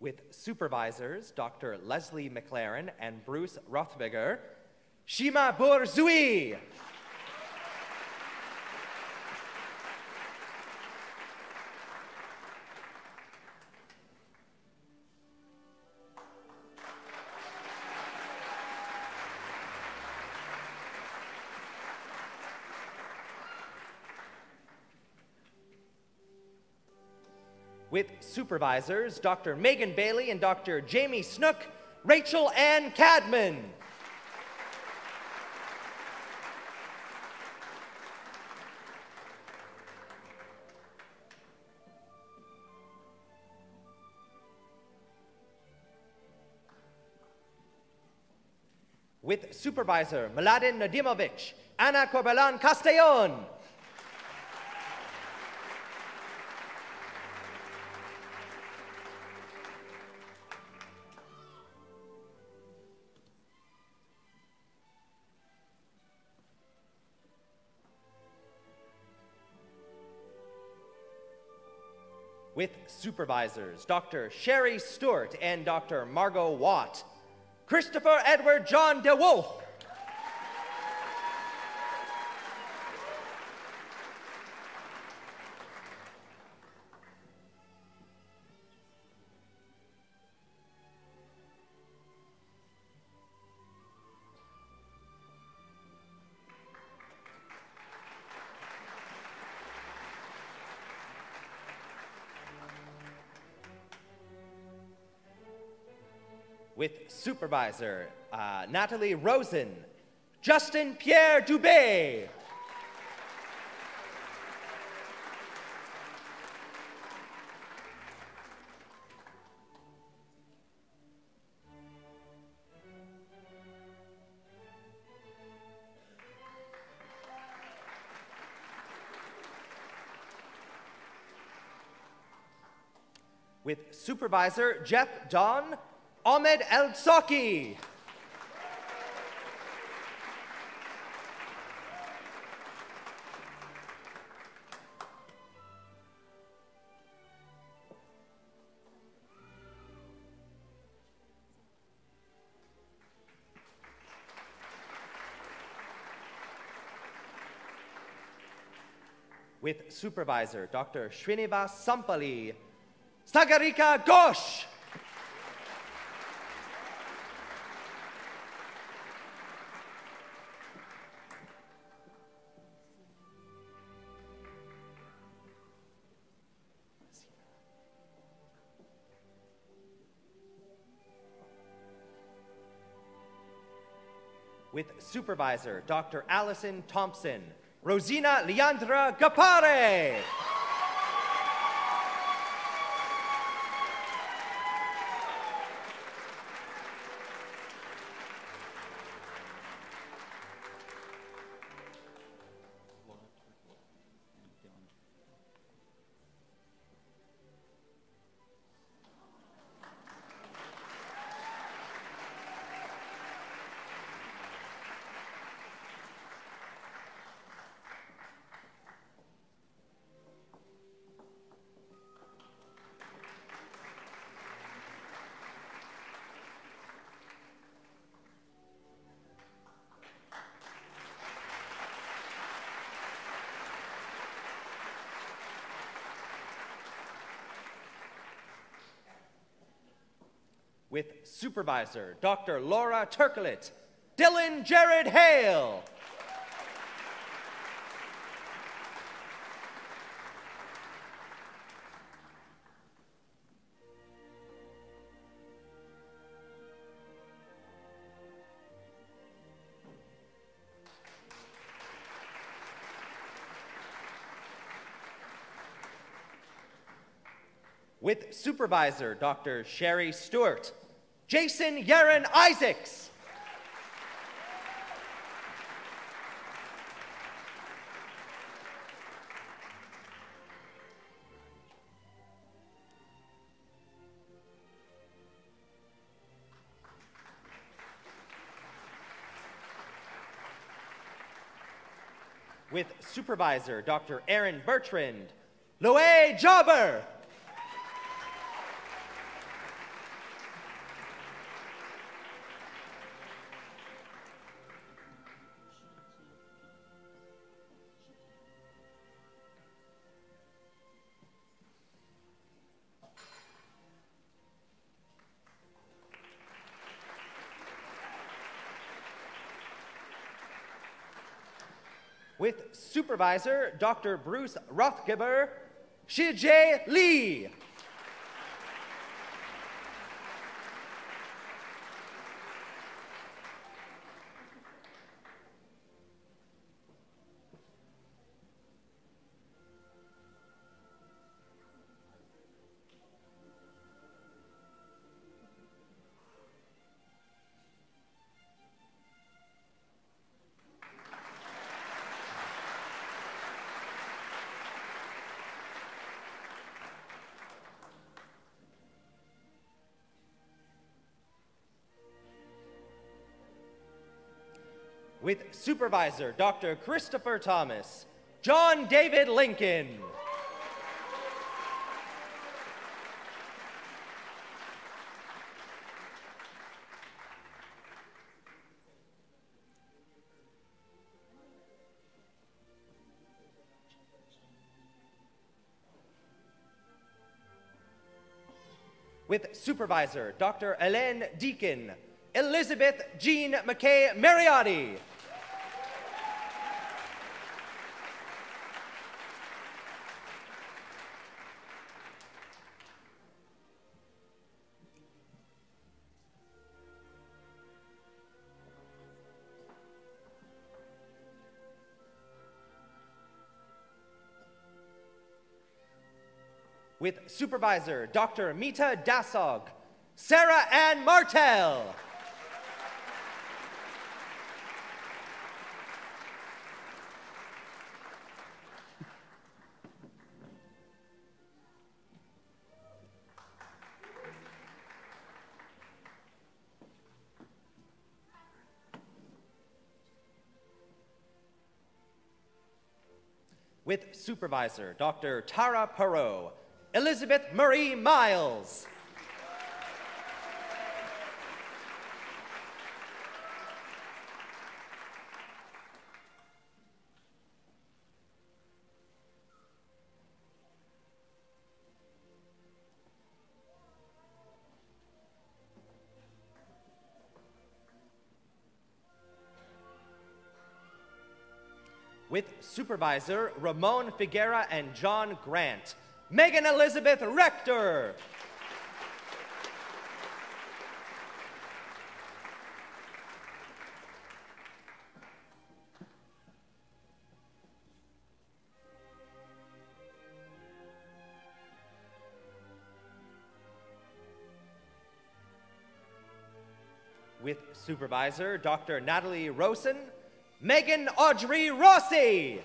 With supervisors Doctor Leslie McLaren and Bruce Rothbiger, Shima Bourzoui. With supervisors, Doctor Megan Bailey and Doctor Jamie Snook, Rachel Ann Cadman. With supervisor, Mladen Nadimovich, Ana Corbelan Castellon. With supervisors, Doctor Sherry Stewart and Doctor Margot Watt, Christopher Edward John DeWolf. With supervisor, uh, Natalie Rosen, Justin Pierre Dubé. With supervisor, Jeff Don, Ahmed El-Tsaki. With supervisor, Doctor Srinivas Sampali, Sagarika Ghosh. With supervisor, Doctor Allison Thompson, Rosina Leandra Gapare. With Supervisor Doctor Laura Turkelet, Dylan Jared Hale. With Supervisor Doctor Sherry Stewart, Jason Yaron Isaacs. With Supervisor Doctor Aaron Bertrand, Loé Jobber. With Supervisor Doctor Bruce Rothgeber, Shijie Lee. With Supervisor Doctor Christopher Thomas, John David Lincoln. With Supervisor Doctor Elaine Deacon, Elizabeth Jean McKay Mariotti. With Supervisor Doctor Mita Dasog, Sarah Ann Martell. With Supervisor Doctor Tara Perot, Elizabeth Marie Miles. With Supervisor Ramon Figuera and John Grant, Megan Elizabeth Rector. with supervisor Doctor Natalie Rosen, Megan Audrey Rossi.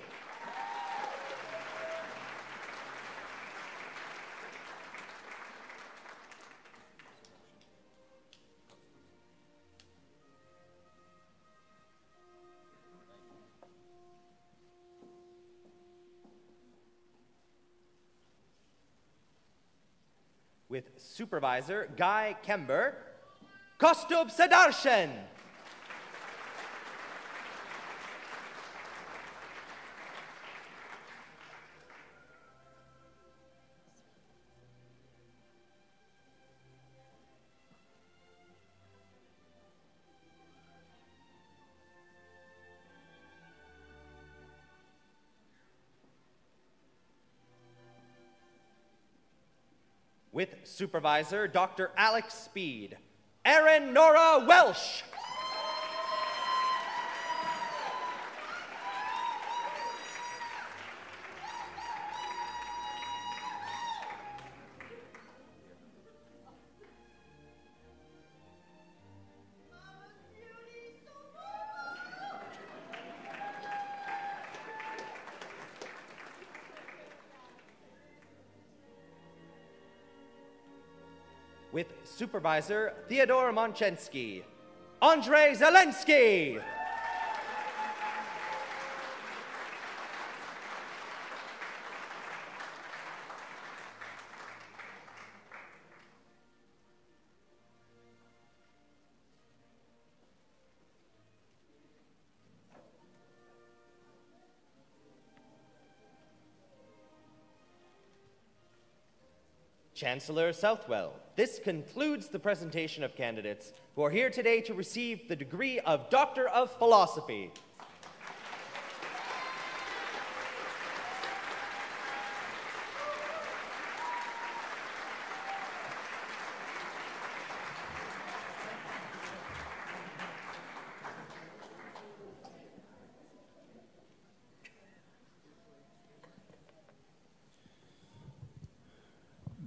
With supervisor Guy Kember, Kostub Sadarshan. With supervisor Doctor Alex Speed, Erin Nora Welsh. With supervisor Theodore Monchensky, Andrei Zelensky. Chancellor Southwell, this concludes the presentation of candidates who are here today to receive the degree of Doctor of Philosophy.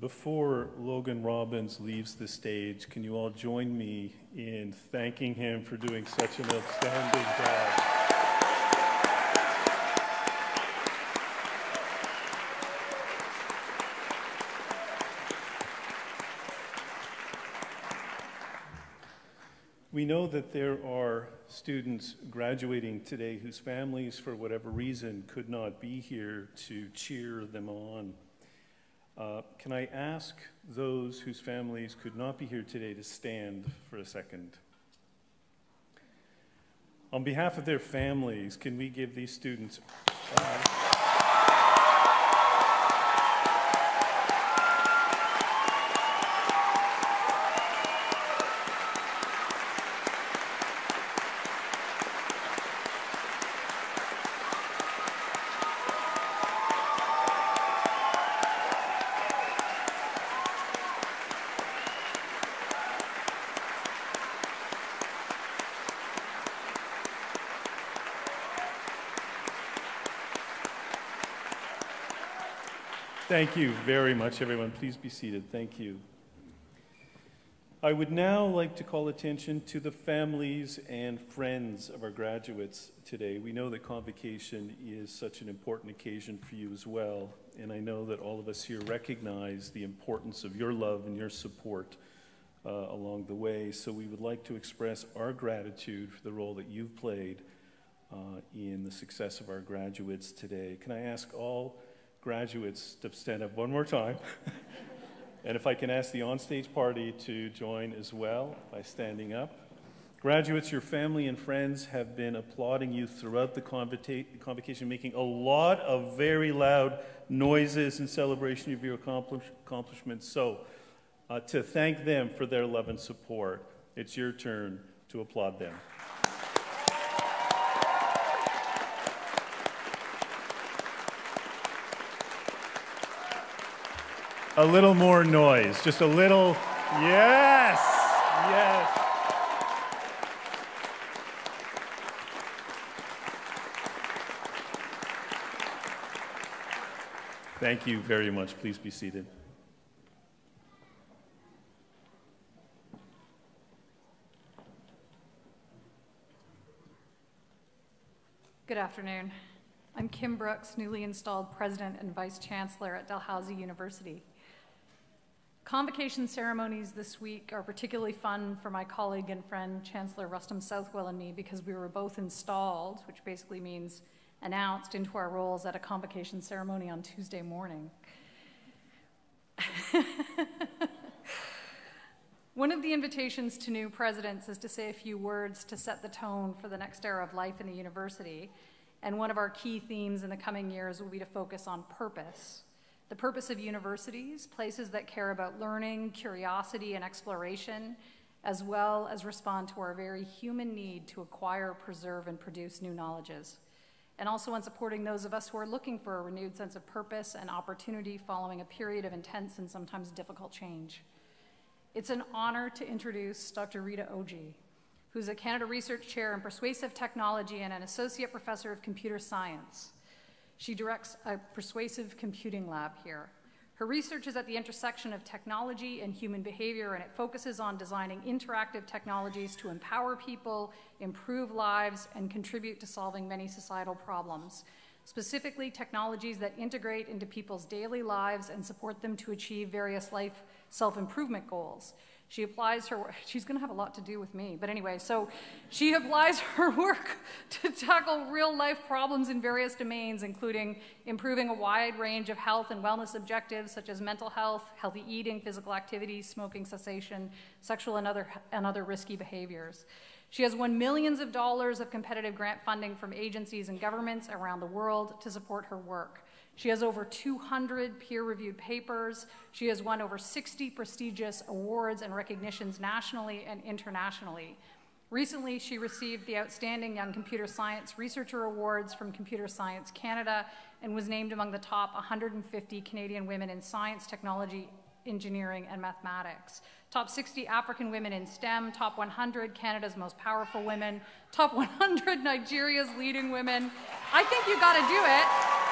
Before Logan Robbins leaves the stage, can you all join me in thanking him for doing such an outstanding job? We know that there are students graduating today whose families, for whatever reason, could not be here to cheer them on. Uh, can I ask those whose families could not be here today to stand for a second? On behalf of their families, can we give these students... Uh, Thank you very much, everyone. Please be seated. Thank you. I would now like to call attention to the families and friends of our graduates today. We know that convocation is such an important occasion for you as well, and I know that all of us here recognize the importance of your love and your support uh, along the way, so we would like to express our gratitude for the role that you've played uh, in the success of our graduates today. Can I ask all graduates to stand up one more time. And if I can ask the onstage party to join as well by standing up. Graduates, your family and friends have been applauding you throughout the convocation, making a lot of very loud noises in celebration of your accomplish accomplishments. So uh, to thank them for their love and support, it's your turn to applaud them. A little more noise, just a little, yes, yes. Thank you very much. Please be seated. Good afternoon. I'm Kim Brooks, newly installed President and Vice Chancellor at Dalhousie University. Convocation ceremonies this week are particularly fun for my colleague and friend, Chancellor Rustum Southwell and me, because we were both installed, which basically means announced, into our roles at a convocation ceremony on Tuesday morning. One of the invitations to new presidents is to say a few words to set the tone for the next era of life in the university, and one of our key themes in the coming years will be to focus on purpose. The purpose of universities, places that care about learning, curiosity, and exploration, as well as respond to our very human need to acquire, preserve, and produce new knowledges, and also on supporting those of us who are looking for a renewed sense of purpose and opportunity following a period of intense and sometimes difficult change. It's an honor to introduce Doctor Rita Orji, who's a Canada Research Chair in Persuasive Technology and an Associate Professor of Computer Science. She directs a persuasive computing lab here. Her research is at the intersection of technology and human behavior, and it focuses on designing interactive technologies to empower people, improve lives, and contribute to solving many societal problems, specifically technologies that integrate into people's daily lives and support them to achieve various life self-improvement goals. She applies her work, she's gonna have a lot to do with me, but anyway, so she applies her work to tackle real life problems in various domains, including improving a wide range of health and wellness objectives, such as mental health, healthy eating, physical activity, smoking cessation, sexual and other, and other risky behaviors. She has won millions of dollars of competitive grant funding from agencies and governments around the world to support her work. She has over two hundred peer-reviewed papers. She has won over sixty prestigious awards and recognitions nationally and internationally. Recently, she received the Outstanding Young Computer Science Researcher Awards from Computer Science Canada and was named among the top one hundred fifty Canadian women in science, technology, engineering, and mathematics. Top sixty African women in STEM, top one hundred Canada's most powerful women, top one hundred Nigeria's leading women. I think you gotta do it.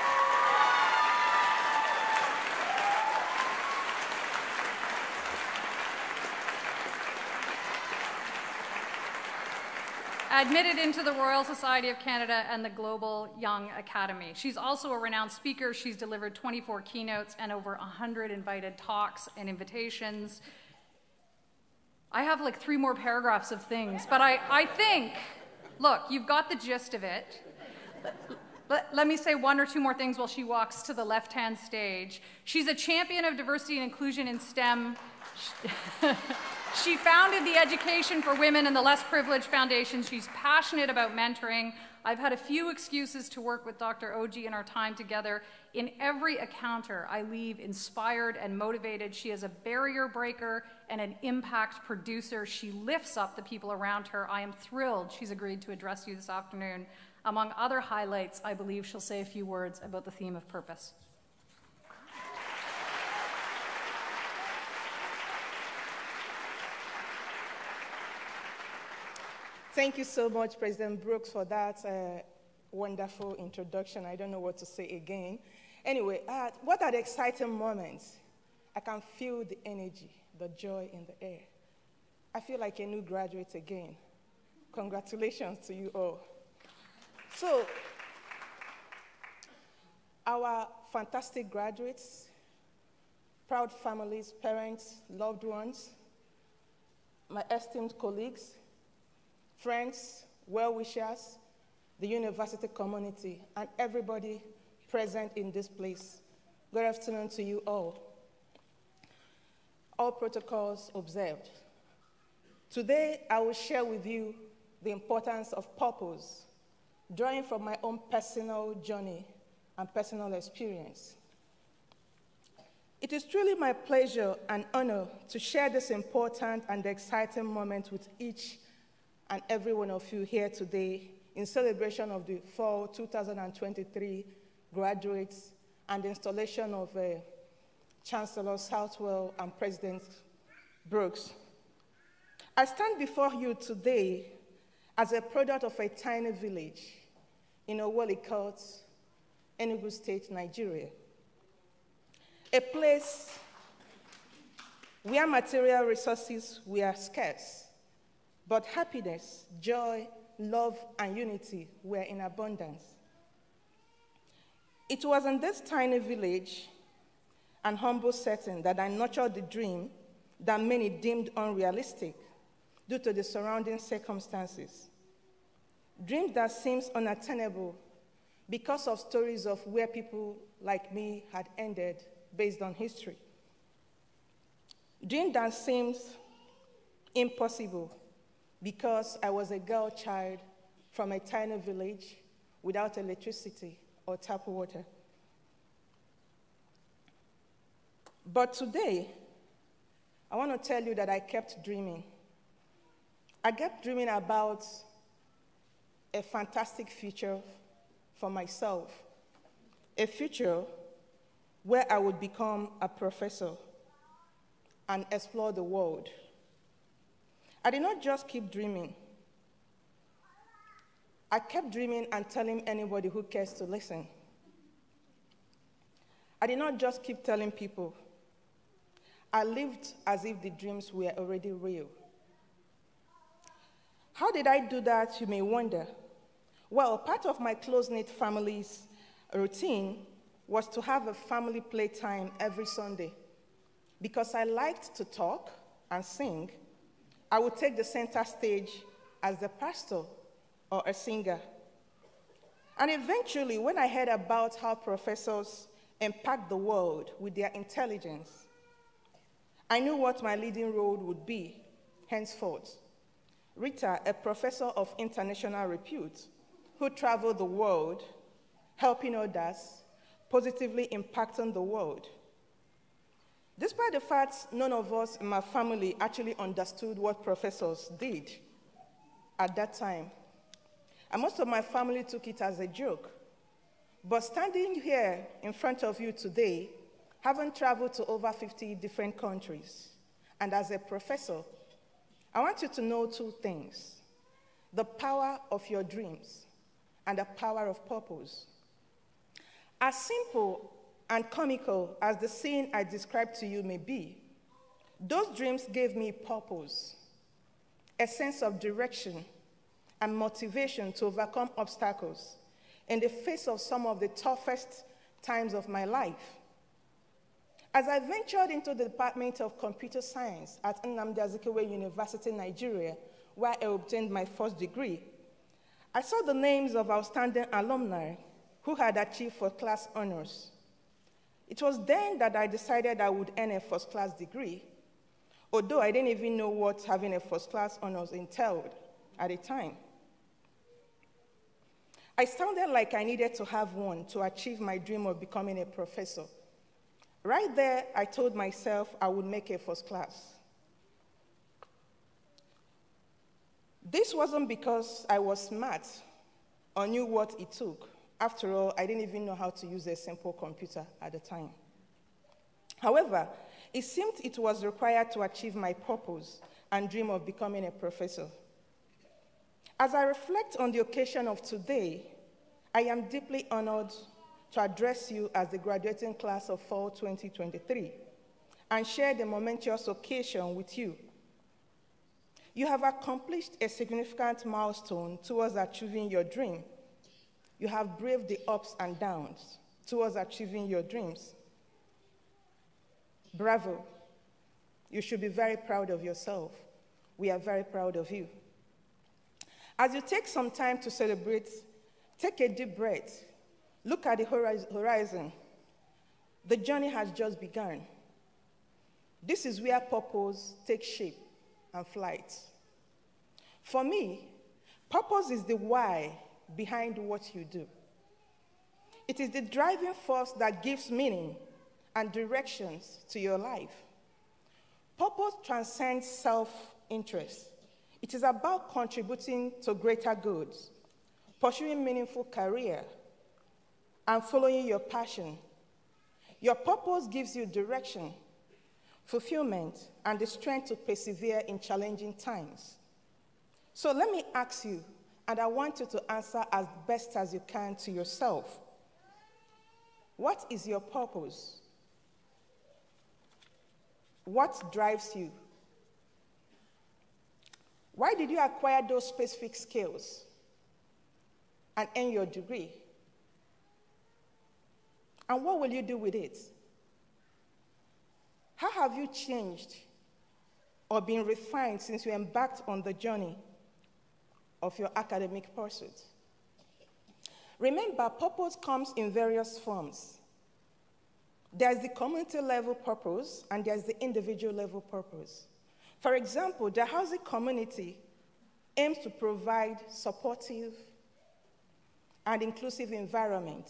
Admitted into the Royal Society of Canada and the Global Young Academy. She's also a renowned speaker. She's delivered twenty-four keynotes and over one hundred invited talks and invitations. I have like three more paragraphs of things, but I, I think, look, you've got the gist of it. Let, let me say one or two more things while she walks to the left-hand stage. She's a champion of diversity and inclusion in STEM. She founded the Education for Women and the Less Privileged Foundation. She's passionate about mentoring. I've had a few excuses to work with Doctor Orji in our time together. In every encounter, I leave inspired and motivated. She is a barrier breaker and an impact producer. She lifts up the people around her. I am thrilled she's agreed to address you this afternoon. Among other highlights, I believe she'll say a few words about the theme of purpose. Thank you so much, President Brooks, for that uh, wonderful introduction. I don't know what to say again. Anyway, uh, what are the exciting moments? I can feel the energy, the joy in the air. I feel like a new graduate again. Congratulations to you all. So, our fantastic graduates, proud families, parents, loved ones, my esteemed colleagues, friends, well-wishers, the university community, and everybody present in this place. Good afternoon to you all. All protocols observed. Today, I will share with you the importance of purpose, drawing from my own personal journey and personal experience. It is truly my pleasure and honor to share this important and exciting moment with each and every one of you here today in celebration of the fall two thousand twenty-three graduates and the installation of uh, Chancellor Southwell and President Brooks. I stand before you today as a product of a tiny village in Wolastoqey, Enugu State, Nigeria, a place where material resources were scarce, but happiness, joy, love, and unity were in abundance. It was in this tiny village and humble setting that I nurtured the dream that many deemed unrealistic due to the surrounding circumstances. Dreams that seems unattainable because of stories of where people like me had ended based on history. Dreams that seems impossible because I was a girl child from a tiny village without electricity or tap water. But today, I want to tell you that I kept dreaming. I kept dreaming about a fantastic future for myself, a future where I would become a professor and explore the world. I did not just keep dreaming. I kept dreaming and telling anybody who cares to listen. I did not just keep telling people. I lived as if the dreams were already real. How did I do that, you may wonder? Well, part of my close-knit family's routine was to have a family playtime every Sunday. Because I liked to talk and sing, I would take the center stage as the pastor or a singer. And eventually, when I heard about how professors impact the world with their intelligence, I knew what my leading role would be henceforth. Rita, a professor of international repute, who traveled the world, helping others, positively impacting the world. Despite the fact none of us in my family actually understood what professors did at that time, and most of my family took it as a joke. But standing here in front of you today, having traveled to over fifty different countries, and as a professor, I want you to know two things: the power of your dreams and the power of purpose. As simple and comical as the scene I described to you may be, those dreams gave me purpose, a sense of direction, and motivation to overcome obstacles in the face of some of the toughest times of my life. As I ventured into the Department of Computer Science at Nnamdi Azikiwe University, Nigeria, where I obtained my first degree, I saw the names of outstanding alumni who had achieved first-class honors. It was then that I decided I would earn a first-class degree, although I didn't even know what having a first-class honors entailed at the time. I sounded like I needed to have one to achieve my dream of becoming a professor. Right there, I told myself I would make a first class. This wasn't because I was smart or knew what it took. After all, I didn't even know how to use a simple computer at the time. However, it seemed it was required to achieve my purpose and dream of becoming a professor. As I reflect on the occasion of today, I am deeply honored to address you as the graduating class of fall twenty twenty-three and share the momentous occasion with you. You have accomplished a significant milestone towards achieving your dream. You have braved the ups and downs towards achieving your dreams. Bravo. You should be very proud of yourself. We are very proud of you. As you take some time to celebrate, take a deep breath. Look at the horizon. The journey has just begun. This is where purpose takes shape and flight. For me, purpose is the why behind what you do. It is the driving force that gives meaning and directions to your life. Purpose transcends self-interest. It is about contributing to greater goods, pursuing meaningful career, and following your passion. Your purpose gives you direction, fulfillment, and the strength to persevere in challenging times. So let me ask you, and I want you to answer as best as you can to yourself. What is your purpose? What drives you? Why did you acquire those specific skills and earn your degree? And what will you do with it? How have you changed or been refined since you embarked on the journey of your academic pursuit? Remember, purpose comes in various forms. There's the community level purpose, and there's the individual level purpose. For example, the housing community aims to provide supportive and inclusive environment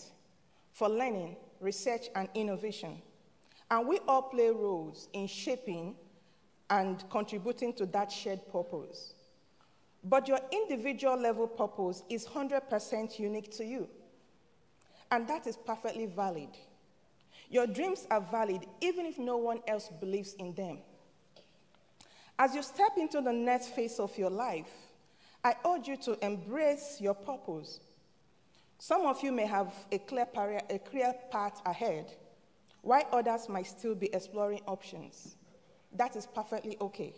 for learning, research, and innovation. And we all play roles in shaping and contributing to that shared purpose. But your individual level purpose is one hundred percent unique to you. And that is perfectly valid. Your dreams are valid even if no one else believes in them. As you step into the next phase of your life, I urge you to embrace your purpose. Some of you may have a clear, a clear path ahead, while others might still be exploring options. That is perfectly okay.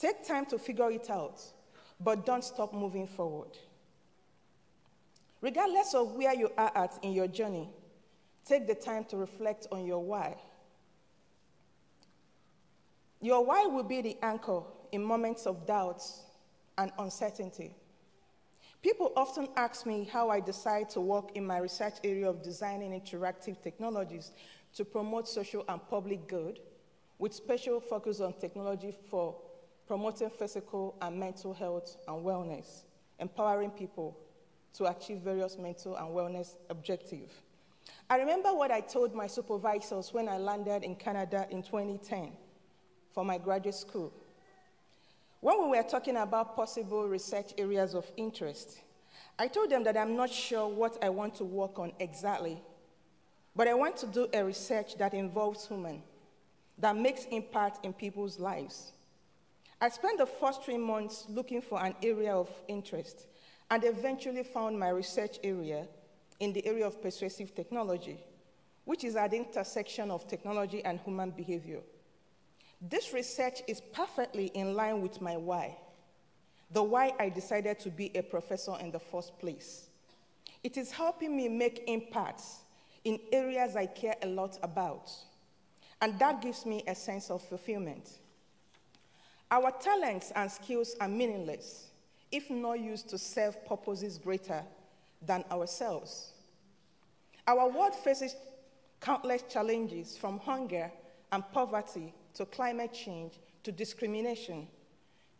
Take time to figure it out, but don't stop moving forward. Regardless of where you are at in your journey, take the time to reflect on your why. Your why will be the anchor in moments of doubt and uncertainty. People often ask me how I decide to work in my research area of designing interactive technologies to promote social and public good, with special focus on technology for promoting physical and mental health and wellness, empowering people to achieve various mental and wellness objectives. I remember what I told my supervisors when I landed in Canada in twenty ten for my graduate school. When we were talking about possible research areas of interest, I told them that I'm not sure what I want to work on exactly, but I want to do a research that involves humans, that makes impact in people's lives. I spent the first three months looking for an area of interest and eventually found my research area in the area of persuasive technology, which is at the intersection of technology and human behavior. This research is perfectly in line with my why, the why I decided to be a professor in the first place. It is helping me make impacts in areas I care a lot about, and that gives me a sense of fulfillment. Our talents and skills are meaningless if not used to serve purposes greater than ourselves. Our world faces countless challenges, from hunger and poverty to climate change to discrimination.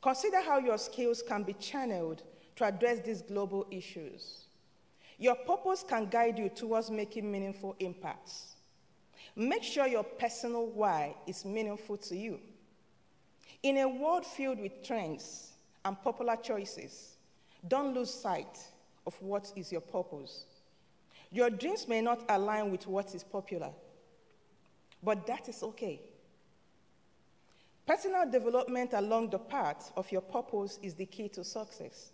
Consider how your skills can be channeled to address these global issues. Your purpose can guide you towards making meaningful impacts. Make sure your personal why is meaningful to you. In a world filled with trends and popular choices, don't lose sight of what is your purpose. Your dreams may not align with what is popular, but that is okay. Personal development along the path of your purpose is the key to success.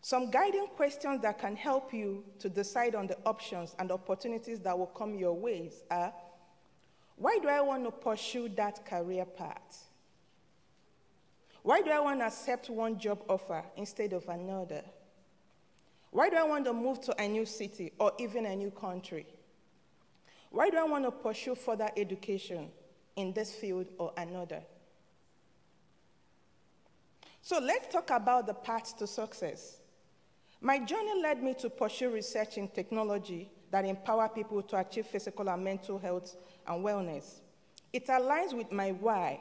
Some guiding questions that can help you to decide on the options and opportunities that will come your ways are, why do I want to pursue that career path? Why do I want to accept one job offer instead of another? Why do I want to move to a new city or even a new country? Why do I want to pursue further education in this field or another? So let's talk about the path to success. My journey led me to pursue research in technology that empower people to achieve physical and mental health and wellness. It aligns with my why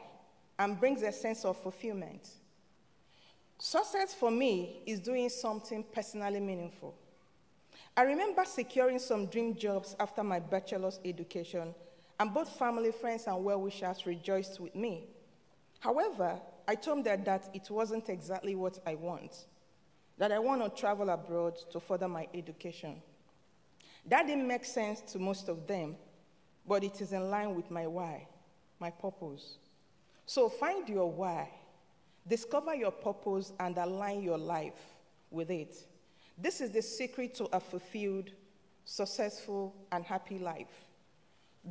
and brings a sense of fulfillment. Success for me is doing something personally meaningful. I remember securing some dream jobs after my bachelor's education, and both family, friends, and well-wishers rejoiced with me. However, I told them that it wasn't exactly what I want, that I want to travel abroad to further my education. That didn't make sense to most of them, but it is in line with my why, my purpose. So find your why. Discover your purpose and align your life with it. This is the secret to a fulfilled, successful, and happy life.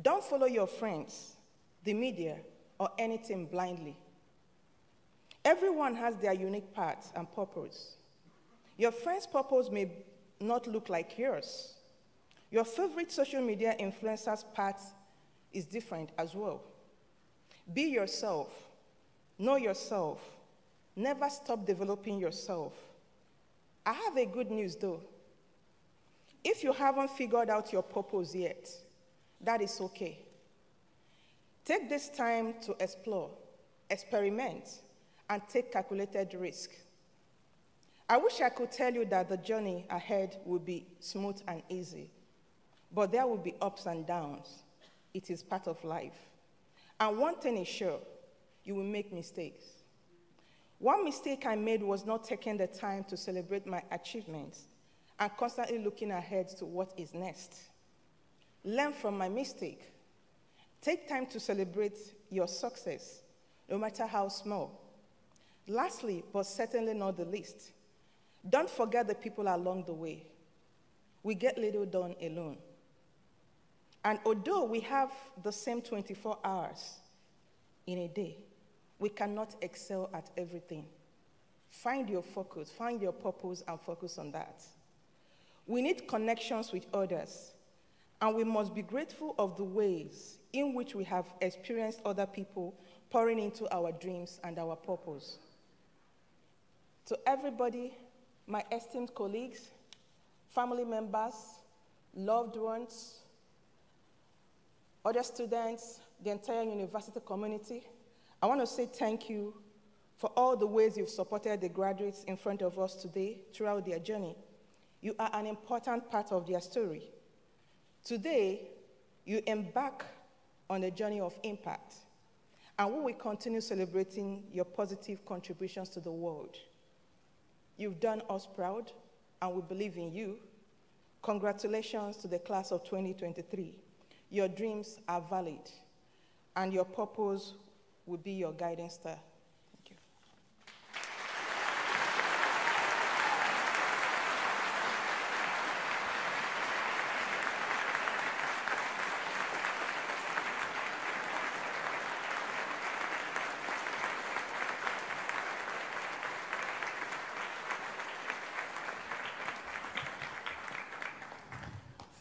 Don't follow your friends, the media, or anything blindly. Everyone has their unique path and purpose. Your friend's purpose may not look like yours. Your favorite social media influencer's path is different as well. Be yourself, know yourself, never stop developing yourself. I have a good news though. If you haven't figured out your purpose yet, that is okay. Take this time to explore, experiment, and take calculated risk. I wish I could tell you that the journey ahead will be smooth and easy, but there will be ups and downs. It is part of life. And one thing is sure, you will make mistakes. One mistake I made was not taking the time to celebrate my achievements and constantly looking ahead to what is next. Learn from my mistake. Take time to celebrate your success, no matter how small. Lastly, but certainly not the least, don't forget the people along the way. We get little done alone. And although we have the same twenty-four hours in a day, we cannot excel at everything. Find your focus, find your purpose, and focus on that. We need connections with others, and we must be grateful of the ways in which we have experienced other people pouring into our dreams and our purpose. To everybody, my esteemed colleagues, family members, loved ones, other students, the entire university community, I want to say thank you for all the ways you've supported the graduates in front of us today throughout their journey. You are an important part of their story. Today, you embark on a journey of impact, and we will continue celebrating your positive contributions to the world. You've done us proud, and we believe in you. Congratulations to the class of twenty twenty-three. Your dreams are valid, and your purpose will be your guiding star. Thank you.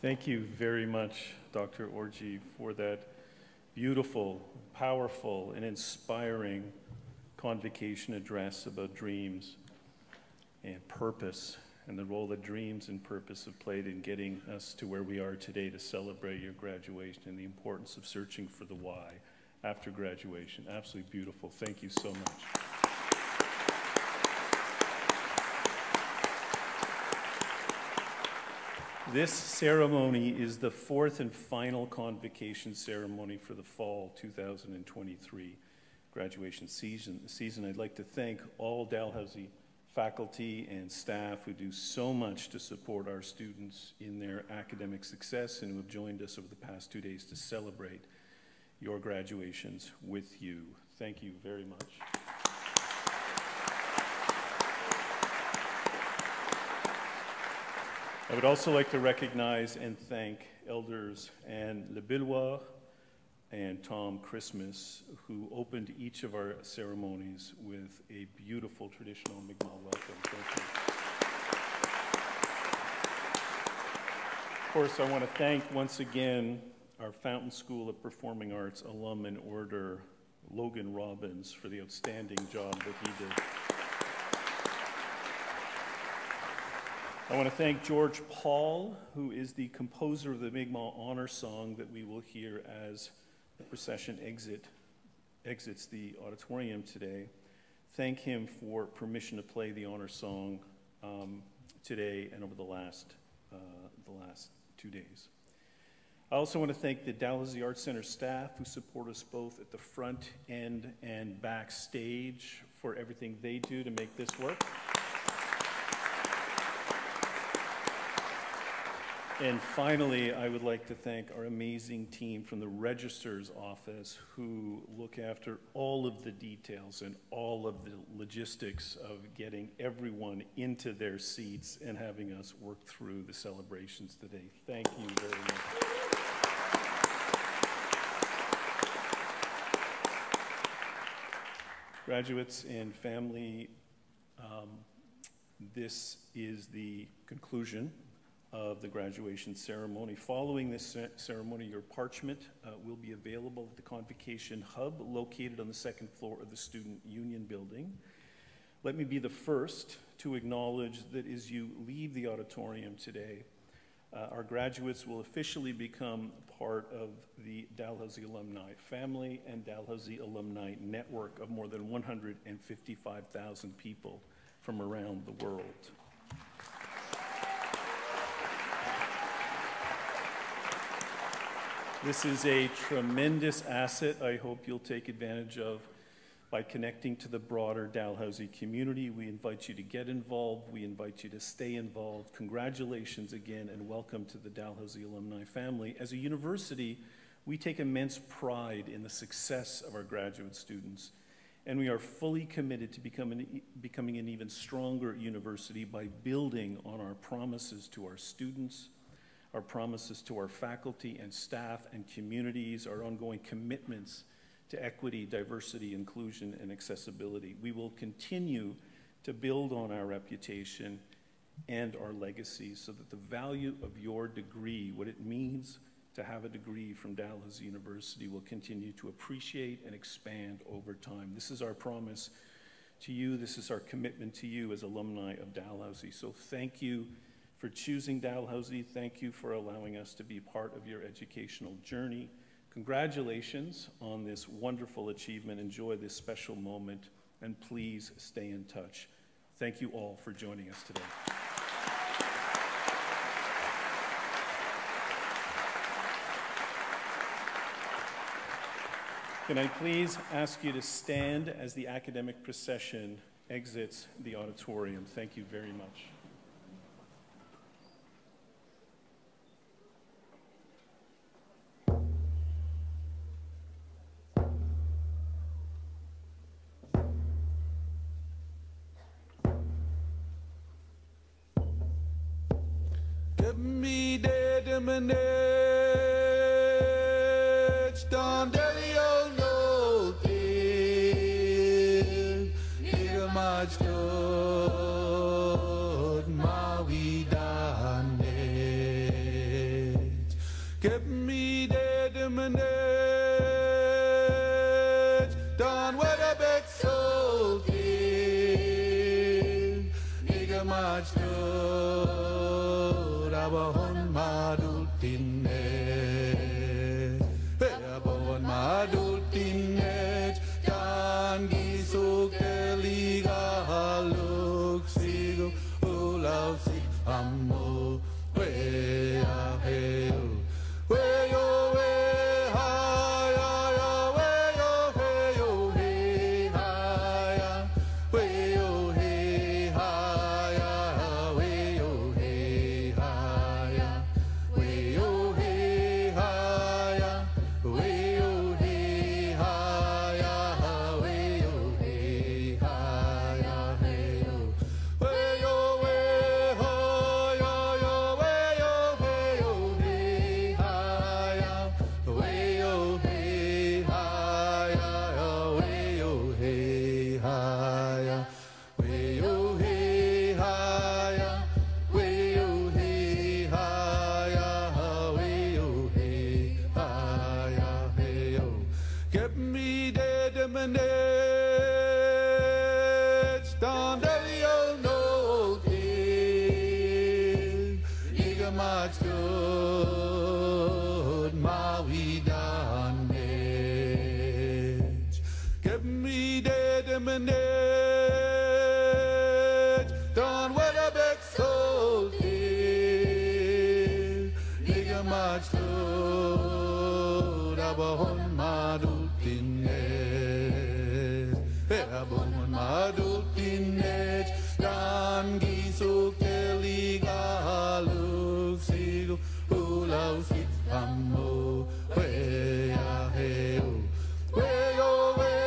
Thank you very much, Doctor Orji, for that beautiful, powerful, and inspiring convocation address about dreams and purpose and the role that dreams and purpose have played in getting us to where we are today to celebrate your graduation and the importance of searching for the why after graduation. Absolutely beautiful. Thank you so much. This ceremony is the fourth and final convocation ceremony for the fall two thousand twenty-three graduation season. season. I'd like to thank all Dalhousie faculty and staff who do so much to support our students in their academic success and who have joined us over the past two days to celebrate your graduations with you. Thank you very much. I would also like to recognize and thank Elders Anne LaBillois and Tom Christmas, who opened each of our ceremonies with a beautiful traditional Mi'kmaq welcome. Thank you. Of course, I want to thank once again our Fountain School of Performing Arts alum in order, Logan Robbins, for the outstanding job that he did. I want to thank George Paul, who is the composer of the Mi'kmaq honor song that we will hear as the procession exit, exits the auditorium today. Thank him for permission to play the honor song um, today and over the last, uh, the last two days. I also want to thank the Dalhousie Arts Center staff who support us both at the front end and backstage for everything they do to make this work. And finally, I would like to thank our amazing team from the Registrar's Office who look after all of the details and all of the logistics of getting everyone into their seats and having us work through the celebrations today. Thank you very much. Graduates and family, um, This is the conclusion of the graduation ceremony. Following this ceremony, your parchment uh, will be available at the Convocation Hub located on the second floor of the Student Union Building. Let me be the first to acknowledge that as you leave the auditorium today, uh, our graduates will officially become part of the Dalhousie Alumni family and Dalhousie Alumni Network of more than one hundred fifty-five thousand people from around the world. This is a tremendous asset I hope you'll take advantage of by connecting to the broader Dalhousie community. We invite you to get involved. We invite you to stay involved. Congratulations again and welcome to the Dalhousie alumni family. As a university, we take immense pride in the success of our graduate students, and we are fully committed to becoming, becoming an even stronger university by building on our promises to our students, our promises to our faculty and staff and communities, our ongoing commitments to equity, diversity, inclusion, and accessibility. We will continue to build on our reputation and our legacy so that the value of your degree, what it means to have a degree from Dalhousie University, will continue to appreciate and expand over time. This is our promise to you. This is our commitment to you as alumni of Dalhousie. So thank you for choosing Dalhousie. Thank you for allowing us to be part of your educational journey. Congratulations on this wonderful achievement. Enjoy this special moment, and please stay in touch. Thank you all for joining us today. Can I please ask you to stand as the academic procession exits the auditorium? Thank you very much. Way, oh, way,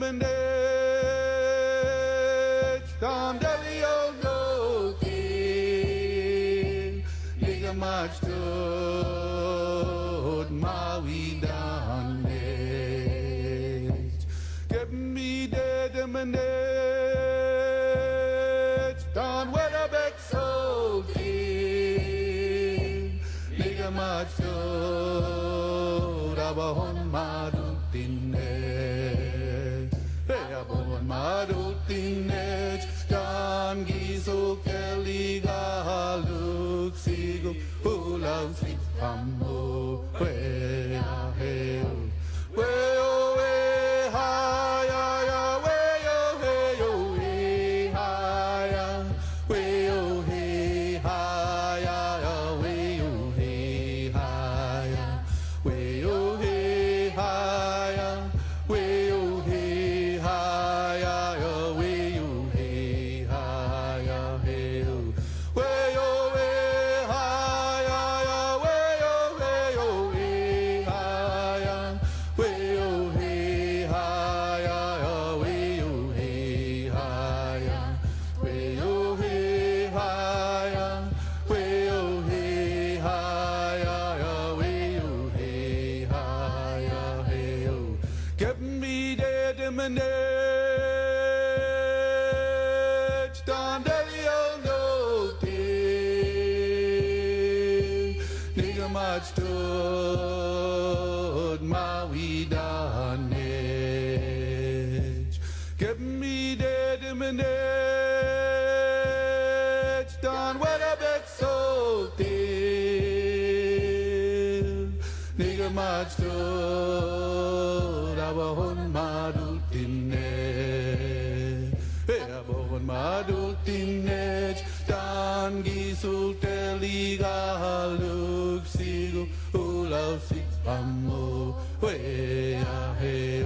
Hey,